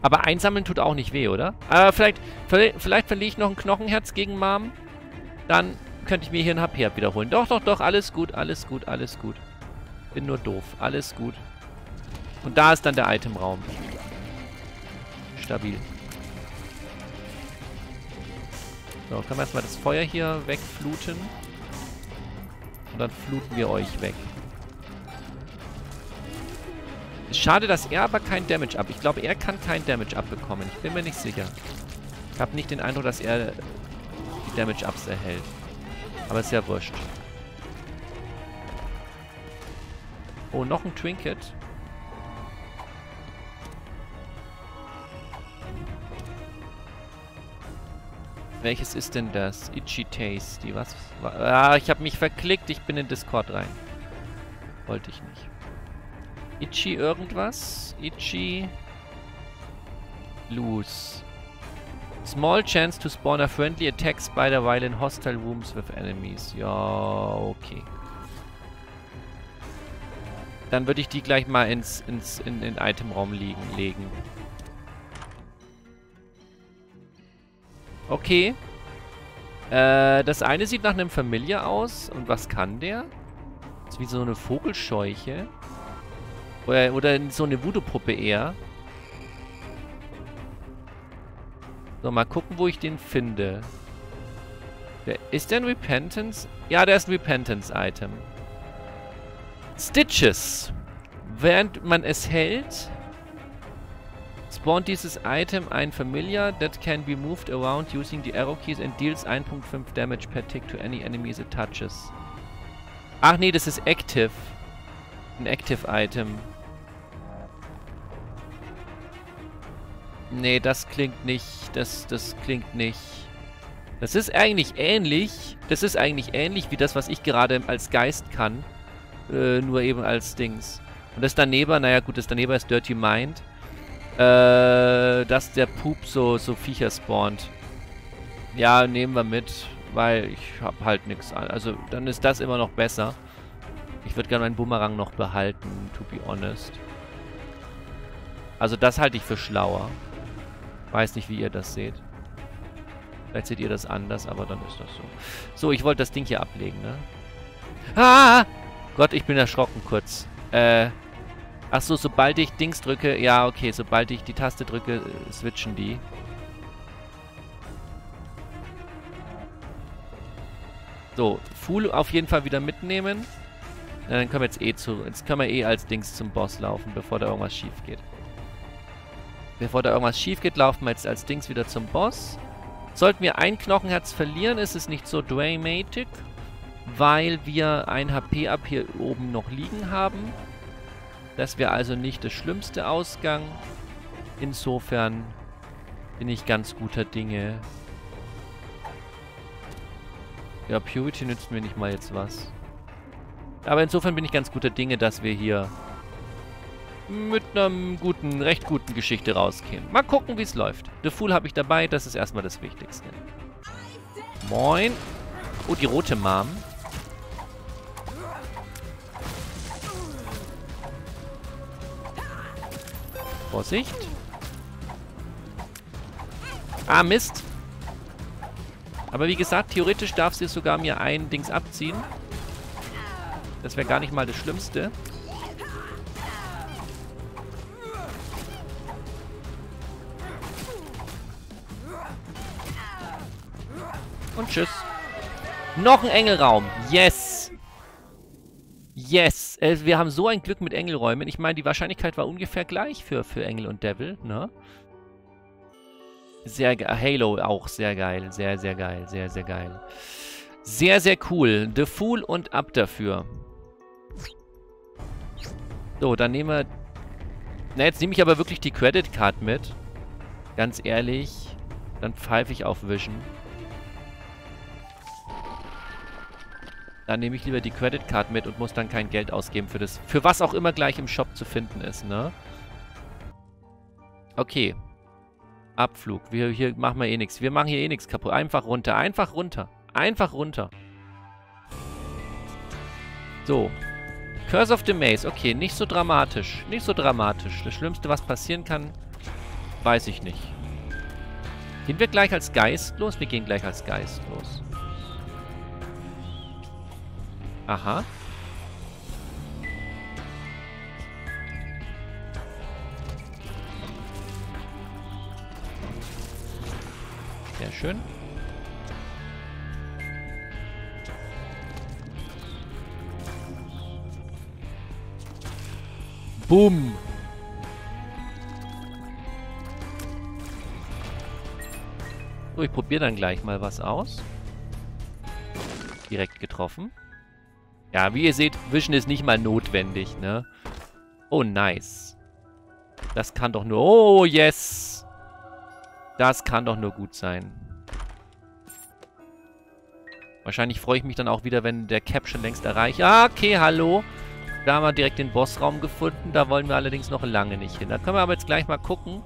Aber einsammeln tut auch nicht weh, oder? Äh, vielleicht, vielleicht verliere ich noch ein Knochenherz gegen Mom. Dann könnte ich mir hier ein H P wiederholen. Doch, doch, doch. Alles gut, alles gut, alles gut. Bin nur doof. Alles gut. Und da ist dann der Itemraum. Stabil. So, können wir erstmal das Feuer hier wegfluten. Und dann fluten wir euch weg. Schade, dass er aber kein Damage ab. Ich glaube, er kann kein Damage abbekommen. Ich bin mir nicht sicher. Ich habe nicht den Eindruck, dass er die Damage Ups erhält. Aber ist ja wurscht. Oh, noch ein Trinket. Welches ist denn das? Itchy Tasty. Was? Ah, ich habe mich verklickt. Ich bin in Discord rein. Wollte ich nicht. Itchy irgendwas? Itchy... Loose. Small chance to spawn a friendly attack spider while in hostile rooms with enemies. Ja, okay. Dann würde ich die gleich mal ins, ins, in den Itemraum liegen, legen. Okay. Äh, das eine sieht nach einem Familiar aus. Und was kann der? Das ist wie so eine Vogelscheuche. Oder, oder so eine Voodoo-Puppe eher. So, mal gucken, wo ich den finde. Der, ist der ein Repentance? Ja, der ist ein Repentance-Item. Stitches. Während man es hält, spawnt dieses Item ein Familiar that can be moved around using the arrow keys and deals eins Komma fünf Damage per tick to any enemies it touches. Ach nee, das ist active. Ein Active-Item. Nee, das klingt nicht. Das, das klingt nicht. Das ist eigentlich ähnlich. Das ist eigentlich ähnlich wie das, was ich gerade als Geist kann. Äh, nur eben als Dings. Und das daneben, naja gut, das daneben ist Dirty Mind. Äh, dass der Pup so, so Viecher spawnt. Ja, nehmen wir mit. Weil ich hab halt nichts an. Also, dann ist das immer noch besser. Ich würde gerne meinen Boomerang noch behalten, to be honest. Also das halte ich für schlauer. Weiß nicht, wie ihr das seht. Vielleicht seht ihr das anders, aber dann ist das so. So, ich wollte das Ding hier ablegen, ne? Ah! Gott, ich bin erschrocken kurz. Äh, Achso, sobald ich Dings drücke... Ja, okay, sobald ich die Taste drücke, switchen die. So, Fool auf jeden Fall wieder mitnehmen. Na, dann können wir jetzt eh zu... Jetzt können wir eh als Dings zum Boss laufen, bevor da irgendwas schief geht. Bevor da irgendwas schief geht, laufen wir jetzt als Dings wieder zum Boss. Sollten wir ein Knochenherz verlieren, ist es nicht so dramatisch, weil wir ein H P ab hier oben noch liegen haben. Das wäre also nicht der schlimmste Ausgang. Insofern bin ich ganz guter Dinge. Ja, Purity nützt mir nicht mal jetzt was. Aber insofern bin ich ganz guter Dinge, dass wir hier mit einer guten, recht guten Geschichte rauskämen. Mal gucken, wie es läuft. The Fool habe ich dabei, das ist erstmal das Wichtigste. Moin. Oh, die rote Mom. Vorsicht. Ah, Mist. Aber wie gesagt, theoretisch darf sie sogar mir ein Dings abziehen. Das wäre gar nicht mal das Schlimmste. Und tschüss. Noch ein Engelraum. Yes. Yes. Äh, wir haben so ein Glück mit Engelräumen. Ich meine, die Wahrscheinlichkeit war ungefähr gleich für, für Engel und Devil, ne? Sehr geil. Halo auch. Sehr geil. Sehr, sehr geil. Sehr, sehr geil. Sehr, sehr cool. The Fool und ab dafür. So, dann nehmen wir... Na, jetzt nehme ich aber wirklich die Credit Card mit. Ganz ehrlich. Dann pfeife ich auf Vision. Dann nehme ich lieber die Credit Card mit und muss dann kein Geld ausgeben für das... Für was auch immer gleich im Shop zu finden ist, ne? Okay. Abflug. Wir, hier machen wir eh nichts. Wir machen hier eh nichts kaputt. Einfach runter. Einfach runter. Einfach runter. So. Curse of the Maze. Okay, nicht so dramatisch. Nicht so dramatisch. Das Schlimmste, was passieren kann, weiß ich nicht. Gehen wir gleich als Geist los? Wir gehen gleich als Geist los. Aha. Sehr schön. Boom. So, ich probiere dann gleich mal was aus. Direkt getroffen. Ja, wie ihr seht, Vision ist nicht mal notwendig, ne? Oh, nice. Das kann doch nur... Oh, yes! Das kann doch nur gut sein. Wahrscheinlich freue ich mich dann auch wieder, wenn der Cap schon längst erreicht. Ah, okay, hallo. Da haben wir direkt den Bossraum gefunden. Da wollen wir allerdings noch lange nicht hin. Da können wir aber jetzt gleich mal gucken,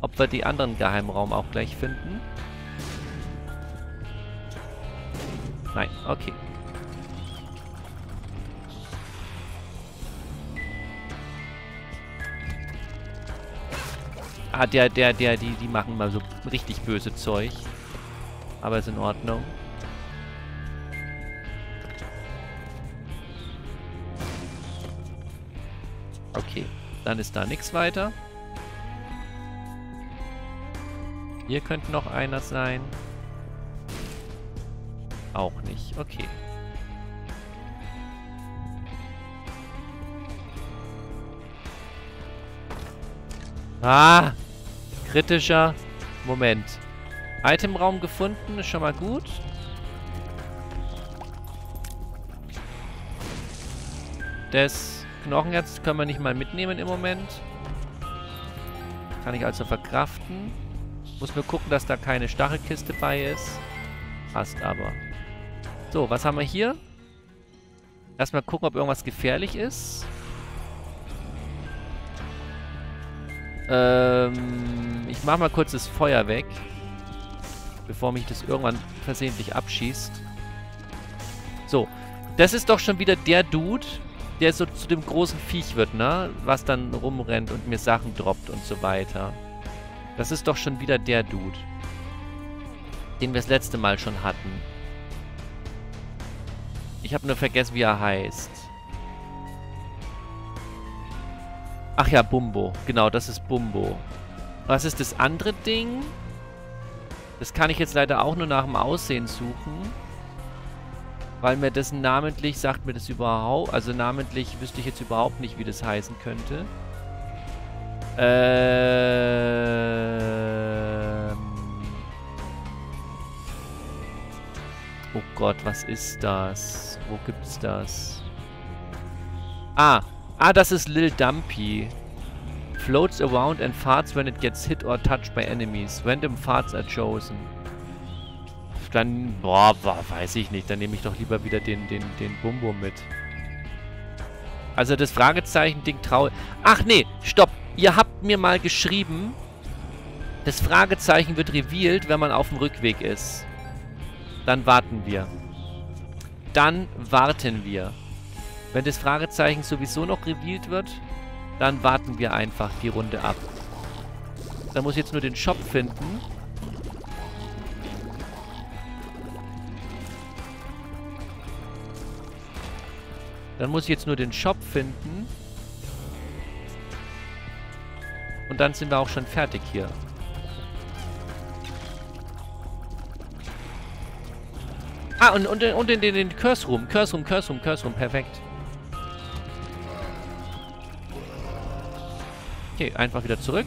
ob wir die anderen Geheimraum auch gleich finden. Nein, okay. Ah, der, der, der, die, die machen mal so richtig böse Zeug. Aber ist in Ordnung. Okay, dann ist da nichts weiter. Hier könnte noch einer sein. Auch nicht, okay. Ah! Kritischer Moment. Itemraum gefunden, ist schon mal gut. Das Knochenherz können wir nicht mal mitnehmen im Moment. Kann ich also verkraften. Muss nur gucken, dass da keine Stachelkiste bei ist. Passt aber. So, was haben wir hier? Erstmal gucken, ob irgendwas gefährlich ist. Ähm, ich mach mal kurz das Feuer weg, bevor mich das irgendwann versehentlich abschießt. So, das ist doch schon wieder der Dude, der so zu dem großen Viech wird, ne? Was dann rumrennt und mir Sachen droppt und so weiter. Das ist doch schon wieder der Dude, den wir das letzte Mal schon hatten. Ich habe nur vergessen, wie er heißt. Ach ja, Bumbo. Genau, das ist Bumbo. Was ist das andere Ding? Das kann ich jetzt leider auch nur nach dem Aussehen suchen. Weil mir das namentlich, sagt mir das überhaupt... Also namentlich wüsste ich jetzt überhaupt nicht, wie das heißen könnte. Ähm... Oh Gott, was ist das? Wo gibt's das? Ah! Ah, das ist Lil Dumpy. Floats around and farts when it gets hit or touched by enemies. Random farts are chosen. Dann, boah, weiß ich nicht. Dann nehme ich doch lieber wieder den, den, den Bumbo mit. Also das Fragezeichen-Ding traue... Ach nee, stopp. Ihr habt mir mal geschrieben, das Fragezeichen wird revealed, wenn man auf dem Rückweg ist. Dann warten wir. Dann warten wir. Wenn das Fragezeichen sowieso noch revealed wird, dann warten wir einfach die Runde ab. Dann muss ich jetzt nur den Shop finden. Dann muss ich jetzt nur den Shop finden. Und dann sind wir auch schon fertig hier. Ah, und, und, und in den, den Curse Room. Curse Room, Curse Room, Curse Room. Perfekt. Okay, einfach wieder zurück.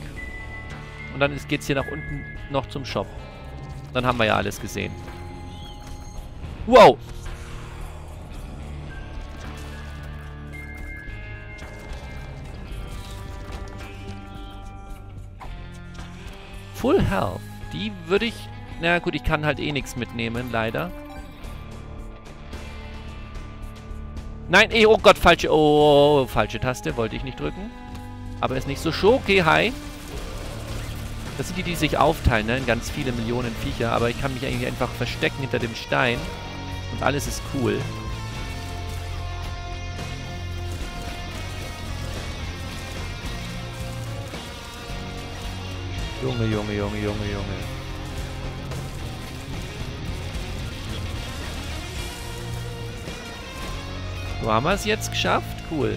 Und dann geht es hier nach unten noch zum Shop. Dann haben wir ja alles gesehen. Wow! Full Health. Die würde ich... Na gut, ich kann halt eh nichts mitnehmen, leider. Nein, eh, oh Gott, falsche... Oh, falsche Taste. Wollte ich nicht drücken. Aber ist nicht so schockiert. Okay, hi. Das sind die, die sich aufteilen, ne? In ganz viele Millionen Viecher. Aber ich kann mich eigentlich einfach verstecken hinter dem Stein. Und alles ist cool. Junge, Junge, Junge, Junge, Junge. So, haben wir es jetzt geschafft? Cool.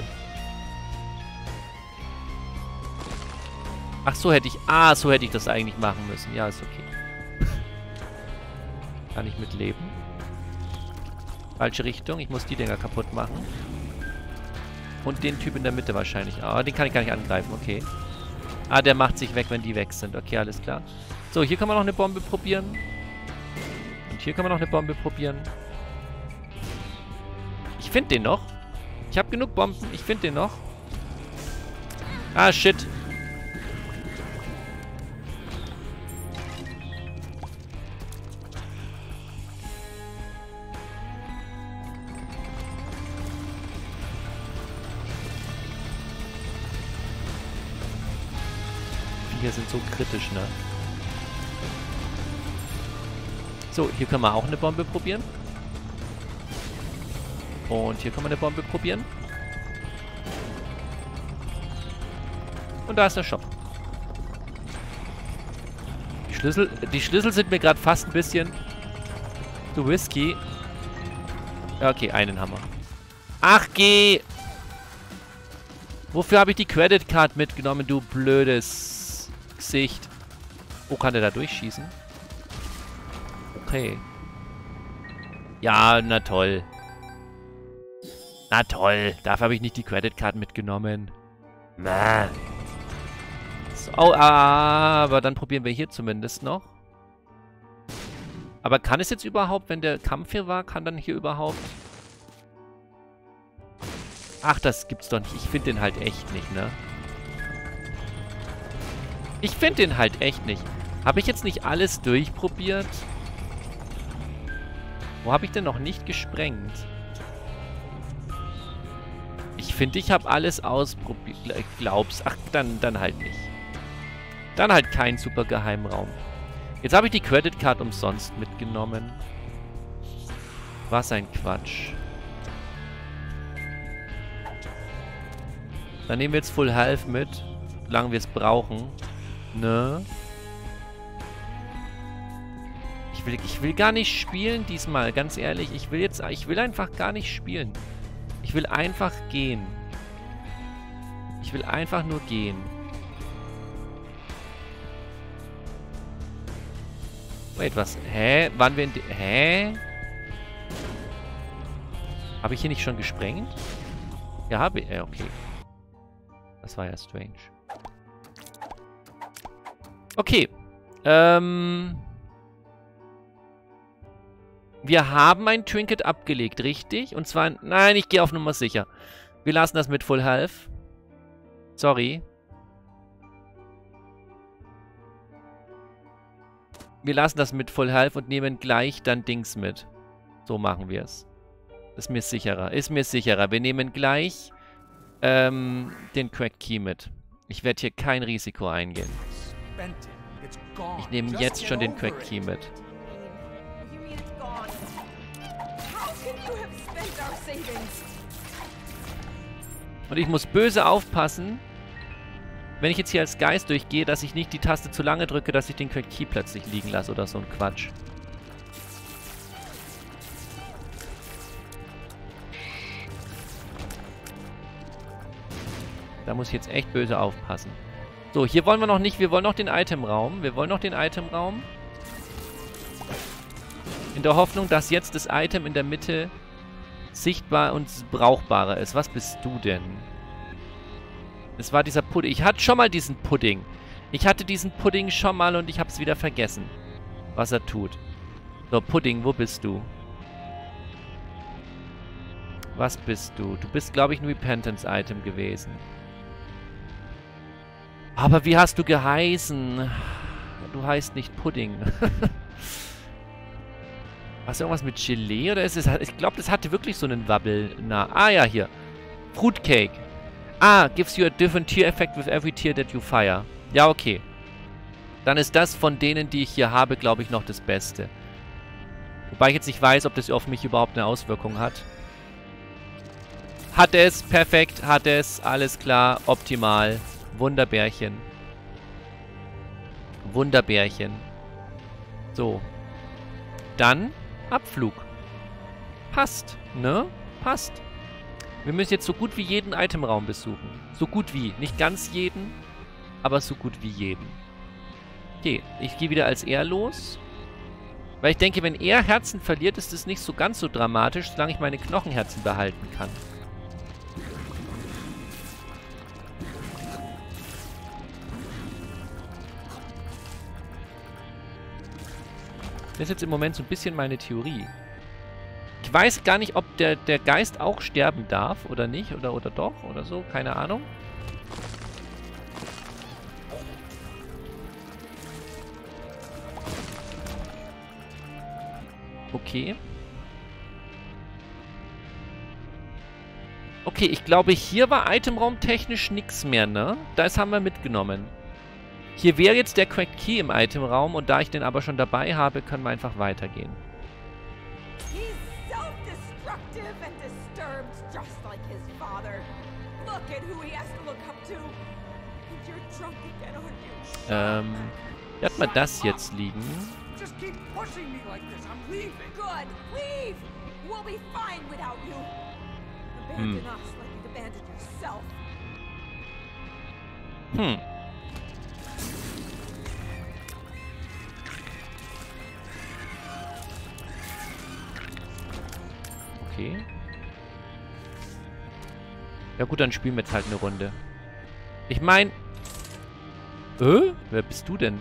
Ach, so hätte ich... Ah, so hätte ich das eigentlich machen müssen. Ja, ist okay. Kann ich mitleben. Falsche Richtung. Ich muss die Dinger kaputt machen. Und den Typ in der Mitte wahrscheinlich. Ah, den kann ich gar nicht angreifen. Okay. Ah, der macht sich weg, wenn die weg sind. Okay, alles klar. So, hier kann man noch eine Bombe probieren. Und hier kann man noch eine Bombe probieren. Ich finde den noch. Ich habe genug Bomben. Ich finde den noch. Ah, shit. Hier sind so kritisch, ne? So, hier können wir auch eine Bombe probieren. Und hier können wir eine Bombe probieren. Und da ist der Shop. Die Schlüssel, die Schlüssel sind mir gerade fast ein bisschen zu risky. Okay, einen haben wir. Ach, geh! Wofür habe ich die Credit Card mitgenommen, du blödes... Gesicht. Oh, kann der da durchschießen? Okay. Ja, na toll. Na toll. Dafür habe ich nicht die Credit Card mitgenommen. Mäh. So, oh, aber dann probieren wir hier zumindest noch. Aber kann es jetzt überhaupt, wenn der Kampf hier war, kann dann hier überhaupt... Ach, das gibt's doch nicht. Ich finde den halt echt nicht, ne? Ich finde den halt echt nicht. Habe ich jetzt nicht alles durchprobiert? Wo habe ich denn noch nicht gesprengt? Ich finde, ich habe alles ausprobiert. Glaubst? Ach, dann, dann halt nicht. Dann halt kein super Geheimraum. Jetzt habe ich die Credit Card umsonst mitgenommen. Was ein Quatsch. Dann nehmen wir jetzt Full Health mit, solange wir es brauchen. Ne? Ich will, ich will gar nicht spielen diesmal, ganz ehrlich. Ich will jetzt, ich will einfach gar nicht spielen. Ich will einfach gehen. Ich will einfach nur gehen. Wait, was? Hä? Waren wir in... Hä? Habe ich hier nicht schon gesprengt? Ja, habe ich... Äh, okay. Das war ja strange. Okay. Ähm... Wir haben ein Trinket abgelegt, richtig? Und zwar... Nein, ich gehe auf Nummer sicher. Wir lassen das mit Full Health. Sorry. Wir lassen das mit Full Health und nehmen gleich dann Dings mit. So machen wir es. Ist mir sicherer. Ist mir sicherer. Wir nehmen gleich ähm, den Cracked Key mit. Ich werde hier kein Risiko eingehen. Ich nehme jetzt schon den Cracked Key mit. Und ich muss böse aufpassen, wenn ich jetzt hier als Geist durchgehe, dass ich nicht die Taste zu lange drücke, dass ich den Cracked Key plötzlich liegen lasse oder so ein Quatsch. Da muss ich jetzt echt böse aufpassen. So, hier wollen wir noch nicht, wir wollen noch den Itemraum. Wir wollen noch den Itemraum. In der Hoffnung, dass jetzt das Item in der Mitte sichtbar und brauchbarer ist. Was bist du denn? Es war dieser Pudding. Ich hatte schon mal diesen Pudding. Ich hatte diesen Pudding schon mal und ich habe es wieder vergessen, was er tut. So, Pudding, wo bist du? Was bist du? Du bist, glaube ich, ein Repentance-Item gewesen. Aber wie hast du geheißen? Du heißt nicht Pudding. Hast du irgendwas mit Gelee oder ist es... Ich glaube, das hatte wirklich so einen Wabbel. Na, ah ja, hier. Fruitcake. Ah, gives you a different tier effect with every tier that you fire. Ja, okay. Dann ist das von denen, die ich hier habe, glaube ich, noch das Beste. Wobei ich jetzt nicht weiß, ob das auf mich überhaupt eine Auswirkung hat. Hat es, perfekt, hat es, alles klar, optimal. Wunderbärchen. Wunderbärchen. So. Dann Abflug. Passt, ne? Passt. Wir müssen jetzt so gut wie jeden Itemraum besuchen. So gut wie. Nicht ganz jeden, aber so gut wie jeden. Okay, ich gehe wieder als er los. Weil ich denke, wenn er Herzen verliert, ist es nicht so ganz so dramatisch, solange ich meine Knochenherzen behalten kann. Das ist jetzt im Moment so ein bisschen meine Theorie. Ich weiß gar nicht, ob der, der Geist auch sterben darf oder nicht. Oder, oder doch oder so. Keine Ahnung. Okay. Okay, ich glaube, hier war Itemraum technisch nichts mehr, ne? Das haben wir mitgenommen. Hier wäre jetzt der Cracked Key im Itemraum und da ich den aber schon dabei habe, können wir einfach weitergehen. Ähm, lass mal das jetzt liegen. Hm. Hm. Okay. Ja gut, dann spielen wir jetzt halt eine Runde. Ich meine... Äh? Wer bist du denn?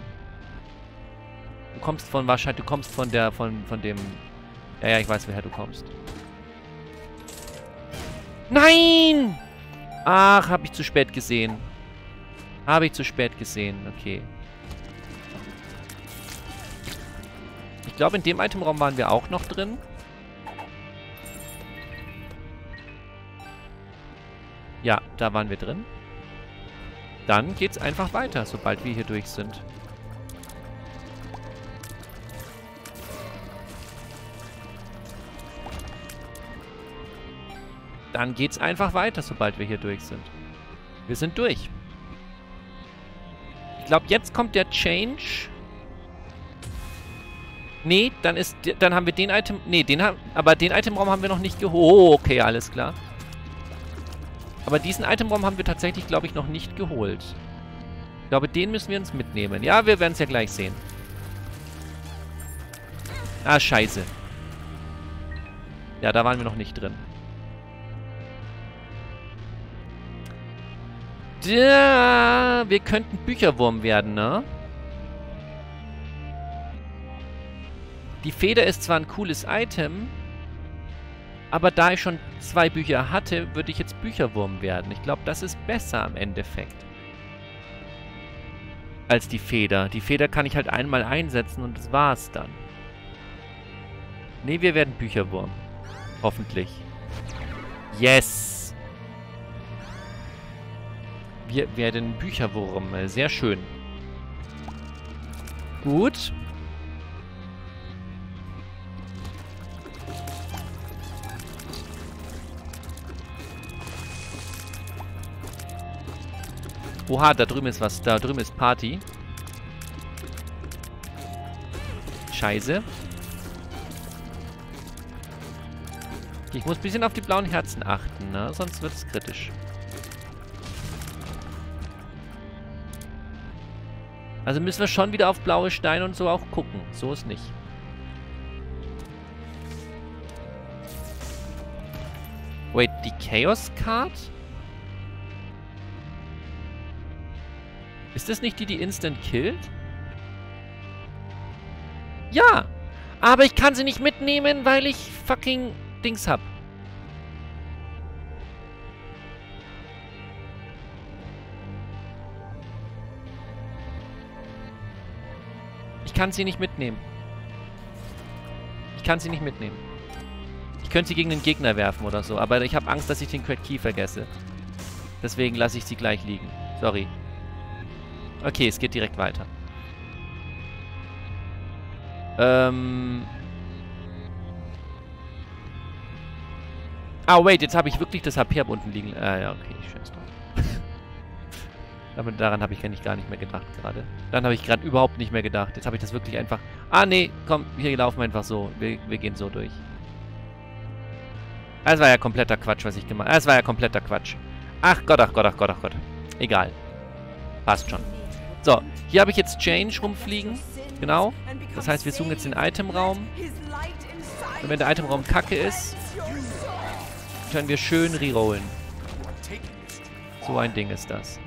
Du kommst von wahrscheinlich... Du kommst von der... Von, von dem... Ja, ja, ich weiß, woher du kommst. Nein! Ach, hab ich zu spät gesehen. Habe ich zu spät gesehen. Okay. Ich glaube, in dem Itemraum waren wir auch noch drin. Ja, da waren wir drin. Dann geht's einfach weiter, sobald wir hier durch sind. Dann geht's einfach weiter, sobald wir hier durch sind. Wir sind durch. Ich glaube, jetzt kommt der Change. Nee, dann ist, dann haben wir den Item... Nee, den haben... Aber den Itemraum haben wir noch nicht geholt. Oh, okay, alles klar. Aber diesen Itembaum haben wir tatsächlich, glaube ich, noch nicht geholt. Ich glaube, den müssen wir uns mitnehmen. Ja, wir werden es ja gleich sehen. Ah, scheiße. Ja, da waren wir noch nicht drin. Ja, wir könnten Bücherwurm werden, ne? Die Feder ist zwar ein cooles Item, aber da ich schon zwei Bücher hatte, würde ich jetzt Bücherwurm werden. Ich glaube, das ist besser am Endeffekt. Als die Feder. Die Feder kann ich halt einmal einsetzen und das war's dann. Ne, wir werden Bücherwurm. Hoffentlich. Yes! Wir werden Bücherwurm. Sehr schön. Gut. Oha, da drüben ist was. Da drüben ist Party. Scheiße. Ich muss ein bisschen auf die blauen Herzen achten, ne? Sonst wird es kritisch. Also müssen wir schon wieder auf blaue Steine und so auch gucken. So ist nicht. Wait, die Chaos Card? Ist das nicht die, die instant killt? Ja! Aber ich kann sie nicht mitnehmen, weil ich fucking Dings hab. Ich kann sie nicht mitnehmen. Ich kann sie nicht mitnehmen. Ich könnte sie gegen den Gegner werfen oder so, aber ich habe Angst, dass ich den Cracked Key vergesse. Deswegen lasse ich sie gleich liegen. Sorry. Okay, es geht direkt weiter. Ähm... Ah, wait, jetzt habe ich wirklich das H P ab unten liegen. Ah, ja, okay, scheiß drauf. Aber daran habe ich eigentlich gar nicht mehr gedacht gerade. Dann habe ich gerade überhaupt nicht mehr gedacht. Jetzt habe ich das wirklich einfach... Ah, nee, komm, hier laufen wir einfach so. Wir, wir gehen so durch. Das war ja kompletter Quatsch, was ich gemacht habe. Das war ja kompletter Quatsch. Ach Gott, ach Gott, ach Gott, ach Gott. Egal. Passt schon. So, hier habe ich jetzt Change rumfliegen. Genau. Das heißt, wir suchen jetzt den Itemraum. Und wenn der Itemraum kacke ist, können wir schön rerollen. So ein Ding ist das.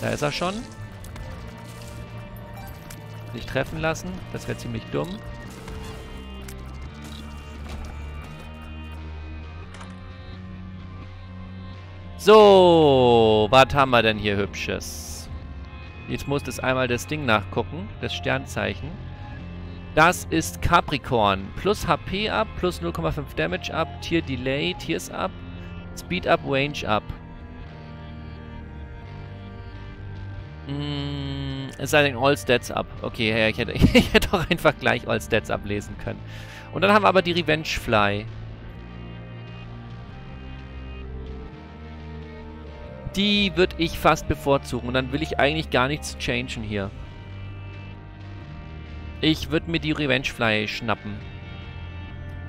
Da ist er schon. Nicht treffen lassen. Das wäre ziemlich dumm. So, was haben wir denn hier Hübsches? Jetzt muss das einmal das Ding nachgucken, das Sternzeichen. Das ist Capricorn. Plus H P ab, plus null Komma fünf Damage ab, Tier Delay, Tiers ab, Speed up, Range ab. Mm, es sei denn All Stats ab. Okay, ja, ich hätte, ich hätte auch einfach gleich All Stats ablesen können. Und dann haben wir aber die Revenge Fly. Die würde ich fast bevorzugen. Und dann will ich eigentlich gar nichts changen hier. Ich würde mir die Revengefly schnappen.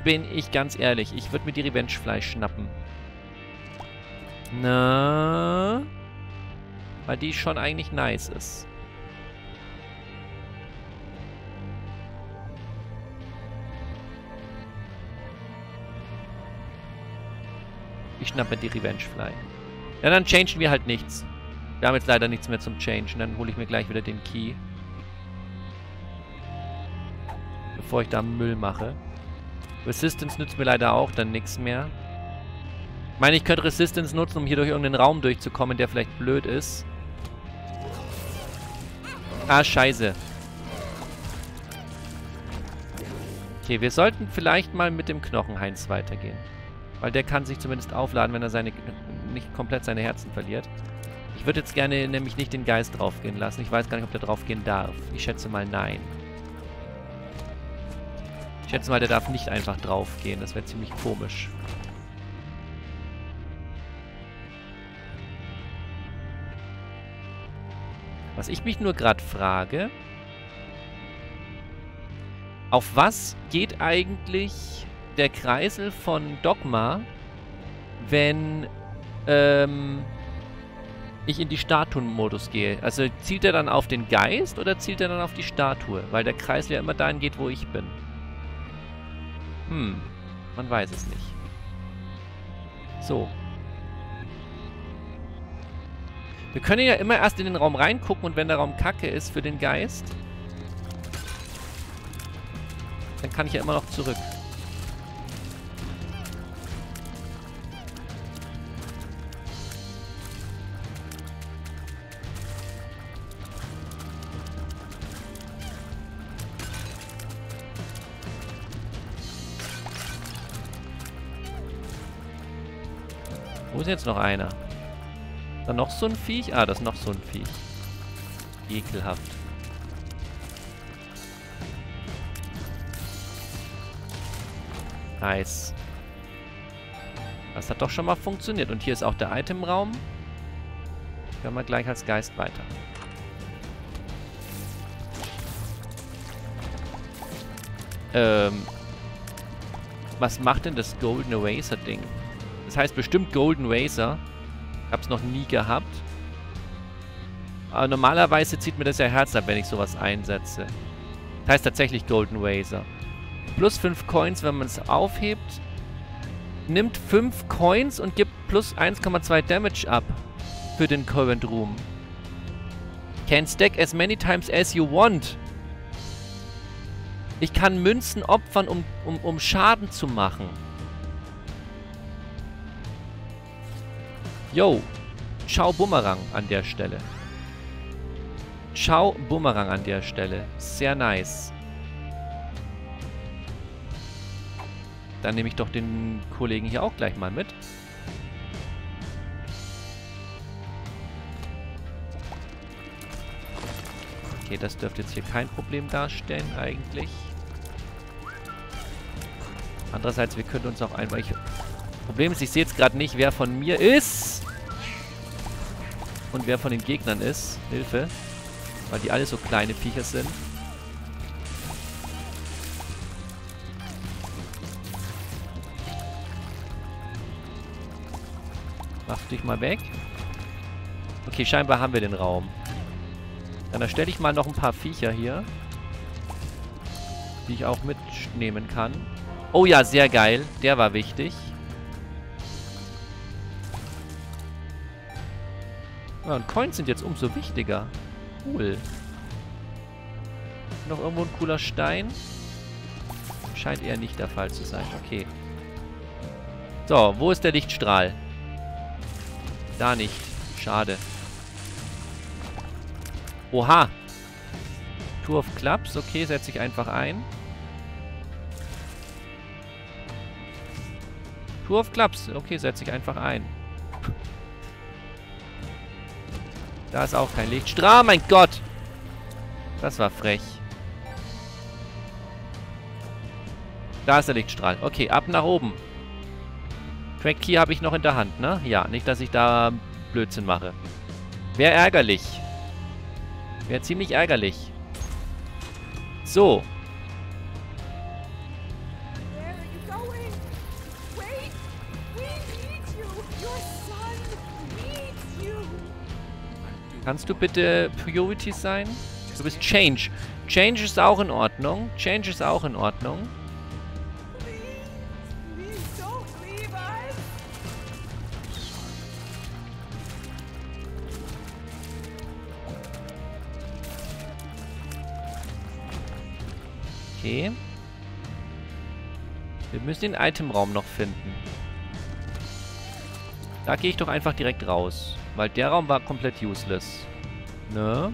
Bin ich ganz ehrlich. Ich würde mir die Revengefly schnappen. Na? Weil die schon eigentlich nice ist. Ich schnappe die Revengefly. Ja, dann changen wir halt nichts. Wir haben jetzt leider nichts mehr zum Changen. Dann hole ich mir gleich wieder den Key. Bevor ich da Müll mache. Resistance nützt mir leider auch dann nichts mehr. Ich meine, ich könnte Resistance nutzen, um hier durch irgendeinen Raum durchzukommen, der vielleicht blöd ist. Ah, scheiße. Okay, wir sollten vielleicht mal mit dem Knochenheinz weitergehen. Weil der kann sich zumindest aufladen, wenn er seine... nicht komplett seine Herzen verliert. Ich würde jetzt gerne nämlich nicht den Geist draufgehen lassen. Ich weiß gar nicht, ob der draufgehen darf. Ich schätze mal, nein. Ich schätze mal, der darf nicht einfach draufgehen. Das wäre ziemlich komisch. Was ich mich nur gerade frage, Auf was geht eigentlich der Kreisel von Dogma, wenn ähm, ich in die Statuen-Modus gehe? Also zielt er dann auf den Geist oder zielt er dann auf die Statue? Weil der Kreisel ja immer dahin geht, wo ich bin. Hm, man weiß es nicht. So. Wir können ja immer erst in den Raum reingucken und wenn der Raum kacke ist für den Geist, dann kann ich ja immer noch zurück. Wo ist jetzt noch einer? Da noch so ein Viech? Ah, das ist noch so ein Viech. Ekelhaft. Nice. Das hat doch schon mal funktioniert. Und hier ist auch der Itemraum. Können wir gleich als Geist weiter. Ähm. Was macht denn das Golden Razor Ding? Das heißt bestimmt Golden Razor. Hab's noch nie gehabt. Aber normalerweise zieht mir das ja Herz ab, wenn ich sowas einsetze. Das heißt tatsächlich Golden Razor. Plus fünf Coins, wenn man es aufhebt. Nimmt fünf Coins und gibt plus eins Komma zwei Damage ab. Für den Current Room. Can stack as many times as you want. Ich kann Münzen opfern, um, um, um Schaden zu machen. Yo, ciao Bumerang an der Stelle. Ciao Bumerang an der Stelle. Sehr nice. Dann nehme ich doch den Kollegen hier auch gleich mal mit. Okay, das dürfte jetzt hier kein Problem darstellen eigentlich. Andererseits, wir können uns auch einmal... Problem ist, ich sehe jetzt gerade nicht, wer von mir ist. Und wer von den Gegnern ist. Hilfe. Weil die alle so kleine Viecher sind. Mach dich mal weg. Okay, scheinbar haben wir den Raum. Dann erstelle ich mal noch ein paar Viecher hier. Die ich auch mitnehmen kann. Oh ja, sehr geil. Der war wichtig. Ja, und Coins sind jetzt umso wichtiger. Cool. Noch irgendwo ein cooler Stein? Scheint eher nicht der Fall zu sein. Okay. So, wo ist der Lichtstrahl? Da nicht. Schade. Oha. Tour of Clubs. Okay, setze ich einfach ein. Tour of Clubs. Okay, setze ich einfach ein. Da ist auch kein Lichtstrahl. Mein Gott! Das war frech. Da ist der Lichtstrahl. Okay, ab nach oben. Crack Key habe ich noch in der Hand, ne? Ja, nicht, dass ich da Blödsinn mache. Wäre ärgerlich. Wäre ziemlich ärgerlich. So. Kannst du bitte Priority sein? Du bist Change. Change ist auch in Ordnung. Change ist auch in Ordnung. Okay. Wir müssen den Itemraum noch finden. Da gehe ich doch einfach direkt raus. Weil der Raum war komplett useless. Ne?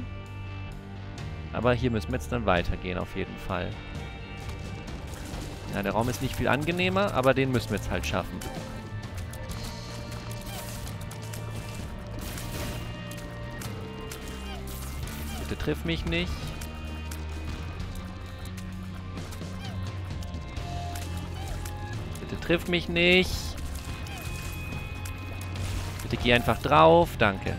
Aber hier müssen wir jetzt dann weitergehen, auf jeden Fall. Ja, der Raum ist nicht viel angenehmer, aber den müssen wir jetzt halt schaffen. Bitte triff mich nicht. Bitte triff mich nicht. Bitte geh einfach drauf. Danke.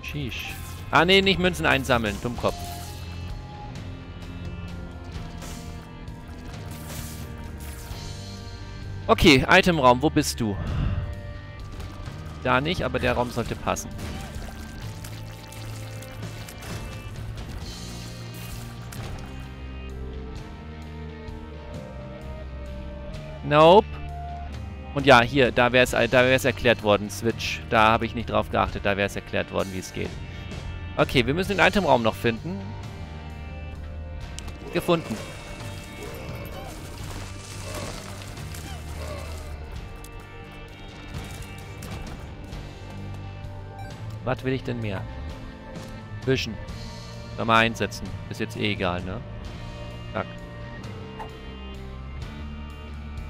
Sheesh. Ah, nee, nicht Münzen einsammeln. Dummkopf. Okay, Itemraum, wo bist du? Da nicht, aber der Raum sollte passen. Nope. Und ja, hier, da wäre es da wär's erklärt worden, Switch. Da habe ich nicht drauf geachtet, da wäre es erklärt worden, wie es geht. Okay, wir müssen den Itemraum noch finden. Gefunden. Was will ich denn mehr? Wischen. Nochmal einsetzen. Ist jetzt eh egal, ne? Zack.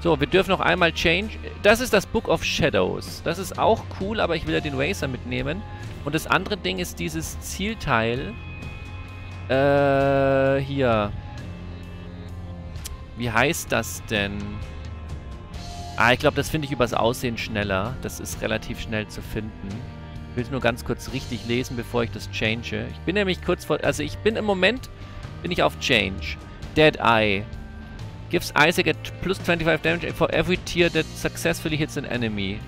So, wir dürfen noch einmal change. Das ist das Book of Shadows. Das ist auch cool, aber ich will ja den Racer mitnehmen. Und das andere Ding ist dieses Zielteil. Äh, hier. Wie heißt das denn? Ah, ich glaube, das finde ich übers Aussehen schneller. Das ist relativ schnell zu finden. Ich will es nur ganz kurz richtig lesen, bevor ich das change. Ich bin nämlich kurz vor... Also ich bin im Moment... Bin ich auf Change. Dead Eye. Gives Isaac at plus twenty-five damage for every tier that successfully hits an enemy.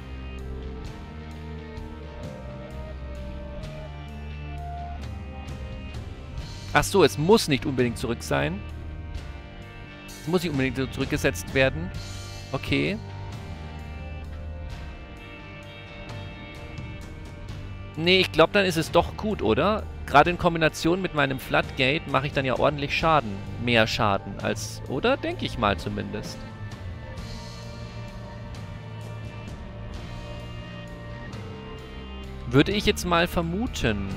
Ach so, es muss nicht unbedingt zurück sein. Es muss nicht unbedingt zurückgesetzt werden. Okay. Nee, ich glaube, dann ist es doch gut, oder? Gerade in Kombination mit meinem Floodgate mache ich dann ja ordentlich Schaden. Mehr Schaden als... Oder? Denke ich mal zumindest. Würde ich jetzt mal vermuten.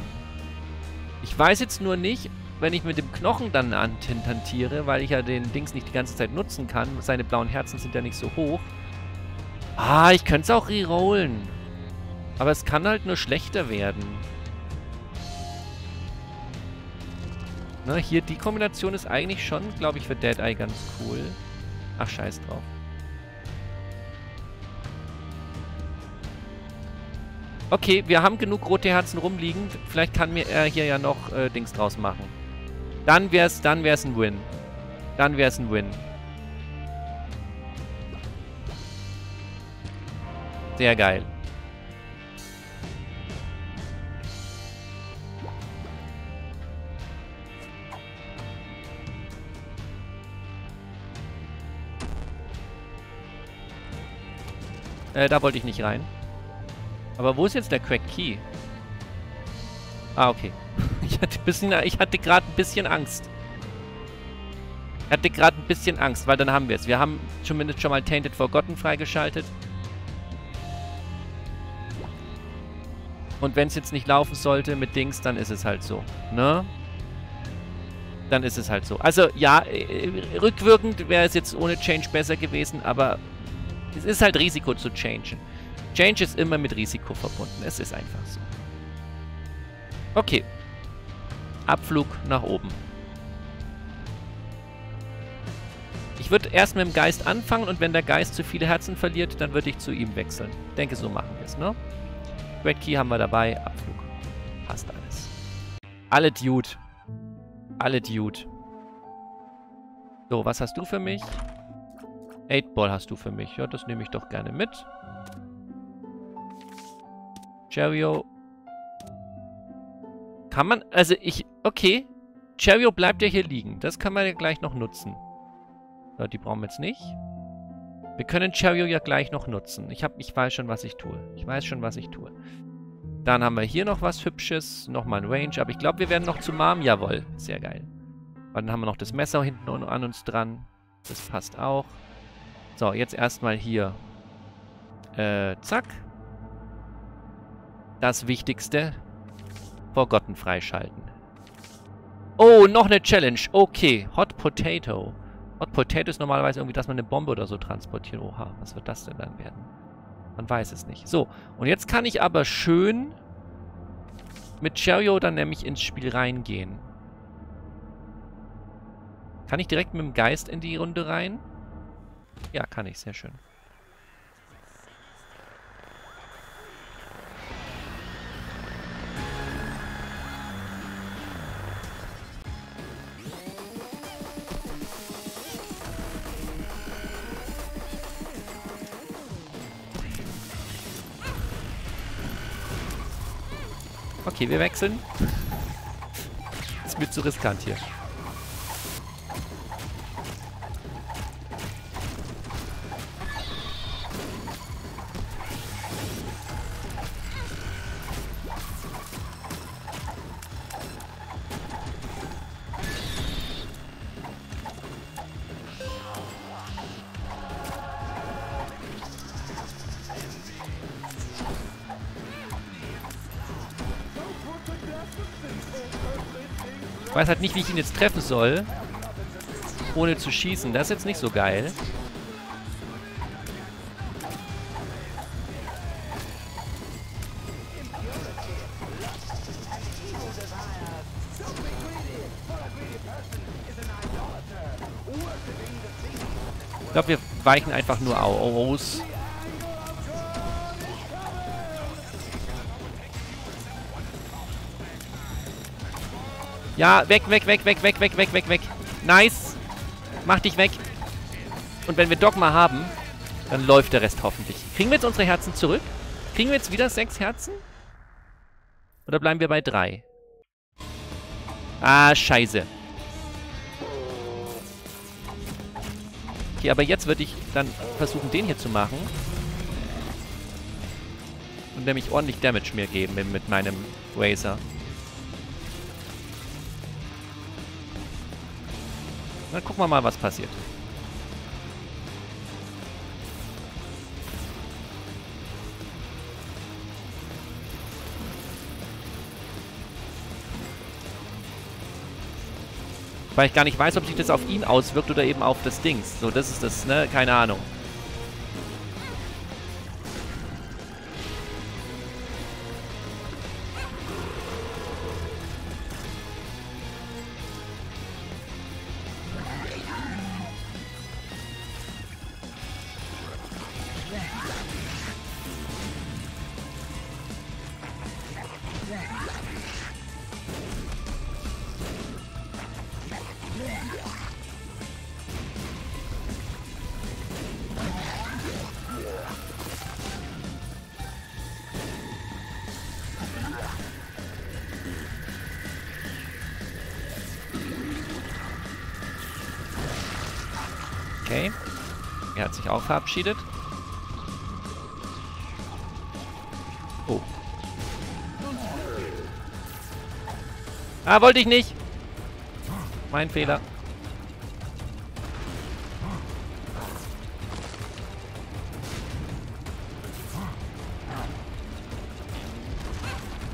Ich weiß jetzt nur nicht, wenn ich mit dem Knochen dann antintiere, weil ich ja den Dings nicht die ganze Zeit nutzen kann. Seine blauen Herzen sind ja nicht so hoch. Ah, ich könnte es auch rerollen. Aber es kann halt nur schlechter werden. Na, hier, die Kombination ist eigentlich schon, glaube ich, für Dead Eye ganz cool. Ach, scheiß drauf. Okay, wir haben genug rote Herzen rumliegen. Vielleicht kann mir er hier ja noch äh, Dings draus machen. Dann wär's, dann wär's ein Win. Dann wär's ein Win. Sehr geil. Äh, da wollte ich nicht rein. Aber wo ist jetzt der Crack Key? Ah, okay. Ich hatte ein bisschen, ich hatte gerade ein bisschen Angst. Ich hatte gerade ein bisschen Angst, weil dann haben wir es. Wir haben zumindest schon mal Tainted Forgotten freigeschaltet. Und wenn es jetzt nicht laufen sollte mit Dings, dann ist es halt so. Ne? Dann ist es halt so. Also, ja, rückwirkend wäre es jetzt ohne Change besser gewesen, aber... Es ist halt Risiko zu changen. Change ist immer mit Risiko verbunden. Es ist einfach so. Okay. Abflug nach oben. Ich würde erst mit dem Geist anfangen und wenn der Geist zu viele Herzen verliert, dann würde ich zu ihm wechseln. Ich denke, so machen wir es, ne? Red Key haben wir dabei. Abflug. Passt alles. Alle Dude. Alle Dude. So, was hast du für mich? Eight Ball hast du für mich. Ja, das nehme ich doch gerne mit. Cheerio. Kann man... Also ich... Okay. Cheerio bleibt ja hier liegen. Das kann man ja gleich noch nutzen. Ja, die brauchen wir jetzt nicht. Wir können Cheerio ja gleich noch nutzen. Ich, hab, ich weiß schon, was ich tue. Ich weiß schon, was ich tue. Dann haben wir hier noch was Hübsches. Nochmal ein Range. Aber ich glaube, wir werden noch zu Mom. Jawohl. Sehr geil. Und dann haben wir noch das Messer hinten an uns dran. Das passt auch. So, jetzt erstmal hier. Äh, zack. Das Wichtigste. Forgotten freischalten. Oh, noch eine Challenge. Okay, Hot Potato. Hot Potato ist normalerweise irgendwie, dass man eine Bombe oder so transportiert. Oha, was wird das denn dann werden? Man weiß es nicht. So, und jetzt kann ich aber schön mit Cheerio dann nämlich ins Spiel reingehen. Kann ich direkt mit dem Geist in die Runde rein? Ja, kann ich. Sehr schön. Okay, wir wechseln. Ist mir zu riskant hier. Ich weiß halt nicht, wie ich ihn jetzt treffen soll, ohne zu schießen. Das ist jetzt nicht so geil. Ich glaube, wir weichen einfach nur aus. Ja, weg, weg, weg, weg, weg, weg, weg, weg, weg. Nice. Mach dich weg. Und wenn wir Dogma haben, dann läuft der Rest hoffentlich. Kriegen wir jetzt unsere Herzen zurück? Kriegen wir jetzt wieder sechs Herzen? Oder bleiben wir bei drei? Ah, scheiße. Okay, aber jetzt würde ich dann versuchen, den hier zu machen. Und nämlich ordentlich Damage mir geben mit meinem Razor. Dann gucken wir mal, was passiert. Weil ich gar nicht weiß, ob sich das auf ihn auswirkt oder eben auf das Dings. So, das ist das, ne? Keine Ahnung. Okay. Er hat sich auch verabschiedet. Oh. Ah, wollte ich nicht. Mein Fehler.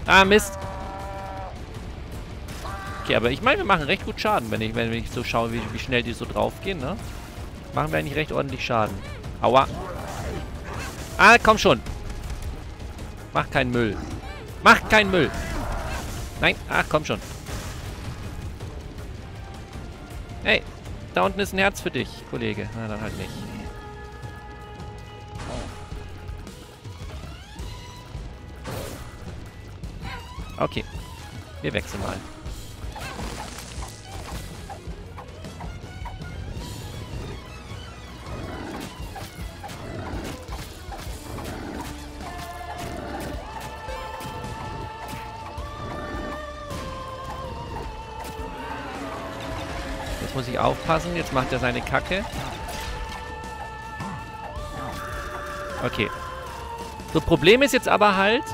Ah, Mist. Okay, aber ich meine, wir machen recht gut Schaden, wenn ich, wenn ich so schaue, wie, wie schnell die so draufgehen, ne? Machen wir eigentlich recht ordentlich Schaden. Aua. Ah, komm schon. Mach keinen Müll. Mach keinen Müll. Nein, ach, komm schon. Hey, da unten ist ein Herz für dich, Kollege. Na, dann halt nicht. Okay. Wir wechseln mal. Muss ich aufpassen, jetzt macht er seine Kacke. Okay. So, Problem ist jetzt aber halt,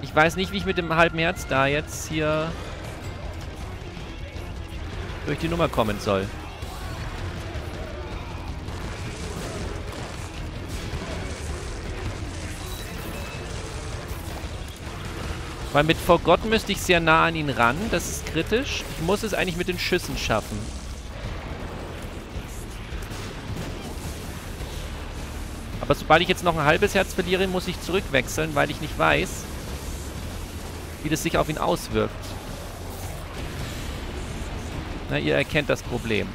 ich weiß nicht, wie ich mit dem halben Herz da jetzt hier durch die Nummer kommen soll. Weil mit Forgotten müsste ich sehr nah an ihn ran. Das ist kritisch. Ich muss es eigentlich mit den Schüssen schaffen. Aber sobald ich jetzt noch ein halbes Herz verliere, muss ich zurückwechseln, weil ich nicht weiß, wie das sich auf ihn auswirkt. Na, ihr erkennt das Problem.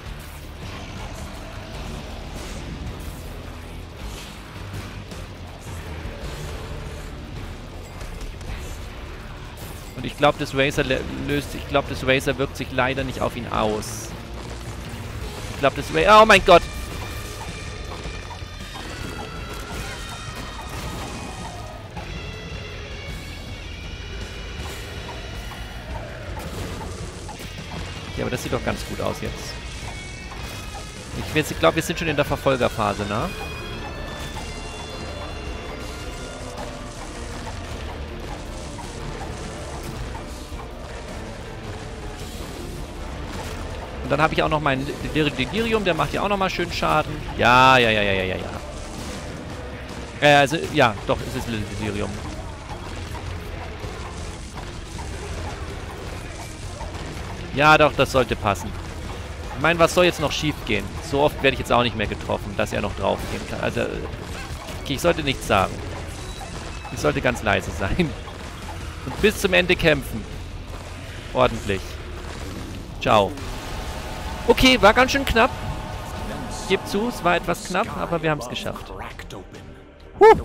Und ich glaube, das Razor löst. Ich glaube, das Razor wirkt sich leider nicht auf ihn aus. Ich glaube, das Razor. Oh mein Gott! Ja, aber das sieht doch ganz gut aus jetzt. Ich glaube, wir sind schon in der Verfolgerphase, ne? Und dann habe ich auch noch meinen Delirium, der macht ja auch nochmal schön Schaden. Ja, ja, ja, ja, ja, ja, ja. Äh, also, ja, doch, es ist Little Delirium. Ja, doch, das sollte passen. Ich meine, was soll jetzt noch schief gehen? So oft werde ich jetzt auch nicht mehr getroffen, dass er noch drauf gehen kann. Also, okay, ich sollte nichts sagen. Ich sollte ganz leise sein. Und bis zum Ende kämpfen. Ordentlich. Ciao. Okay, war ganz schön knapp. Ich gebe zu, es war etwas knapp, aber wir haben es geschafft. Huh.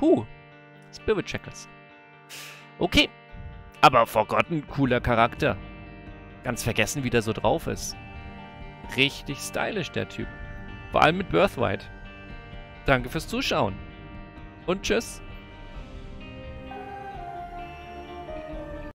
Huh. Spirit Shackles. Okay. Aber Forgotten, cooler Charakter. Ganz vergessen, wie der so drauf ist. Richtig stylisch, der Typ. Vor allem mit Birthright. Danke fürs Zuschauen. Und tschüss.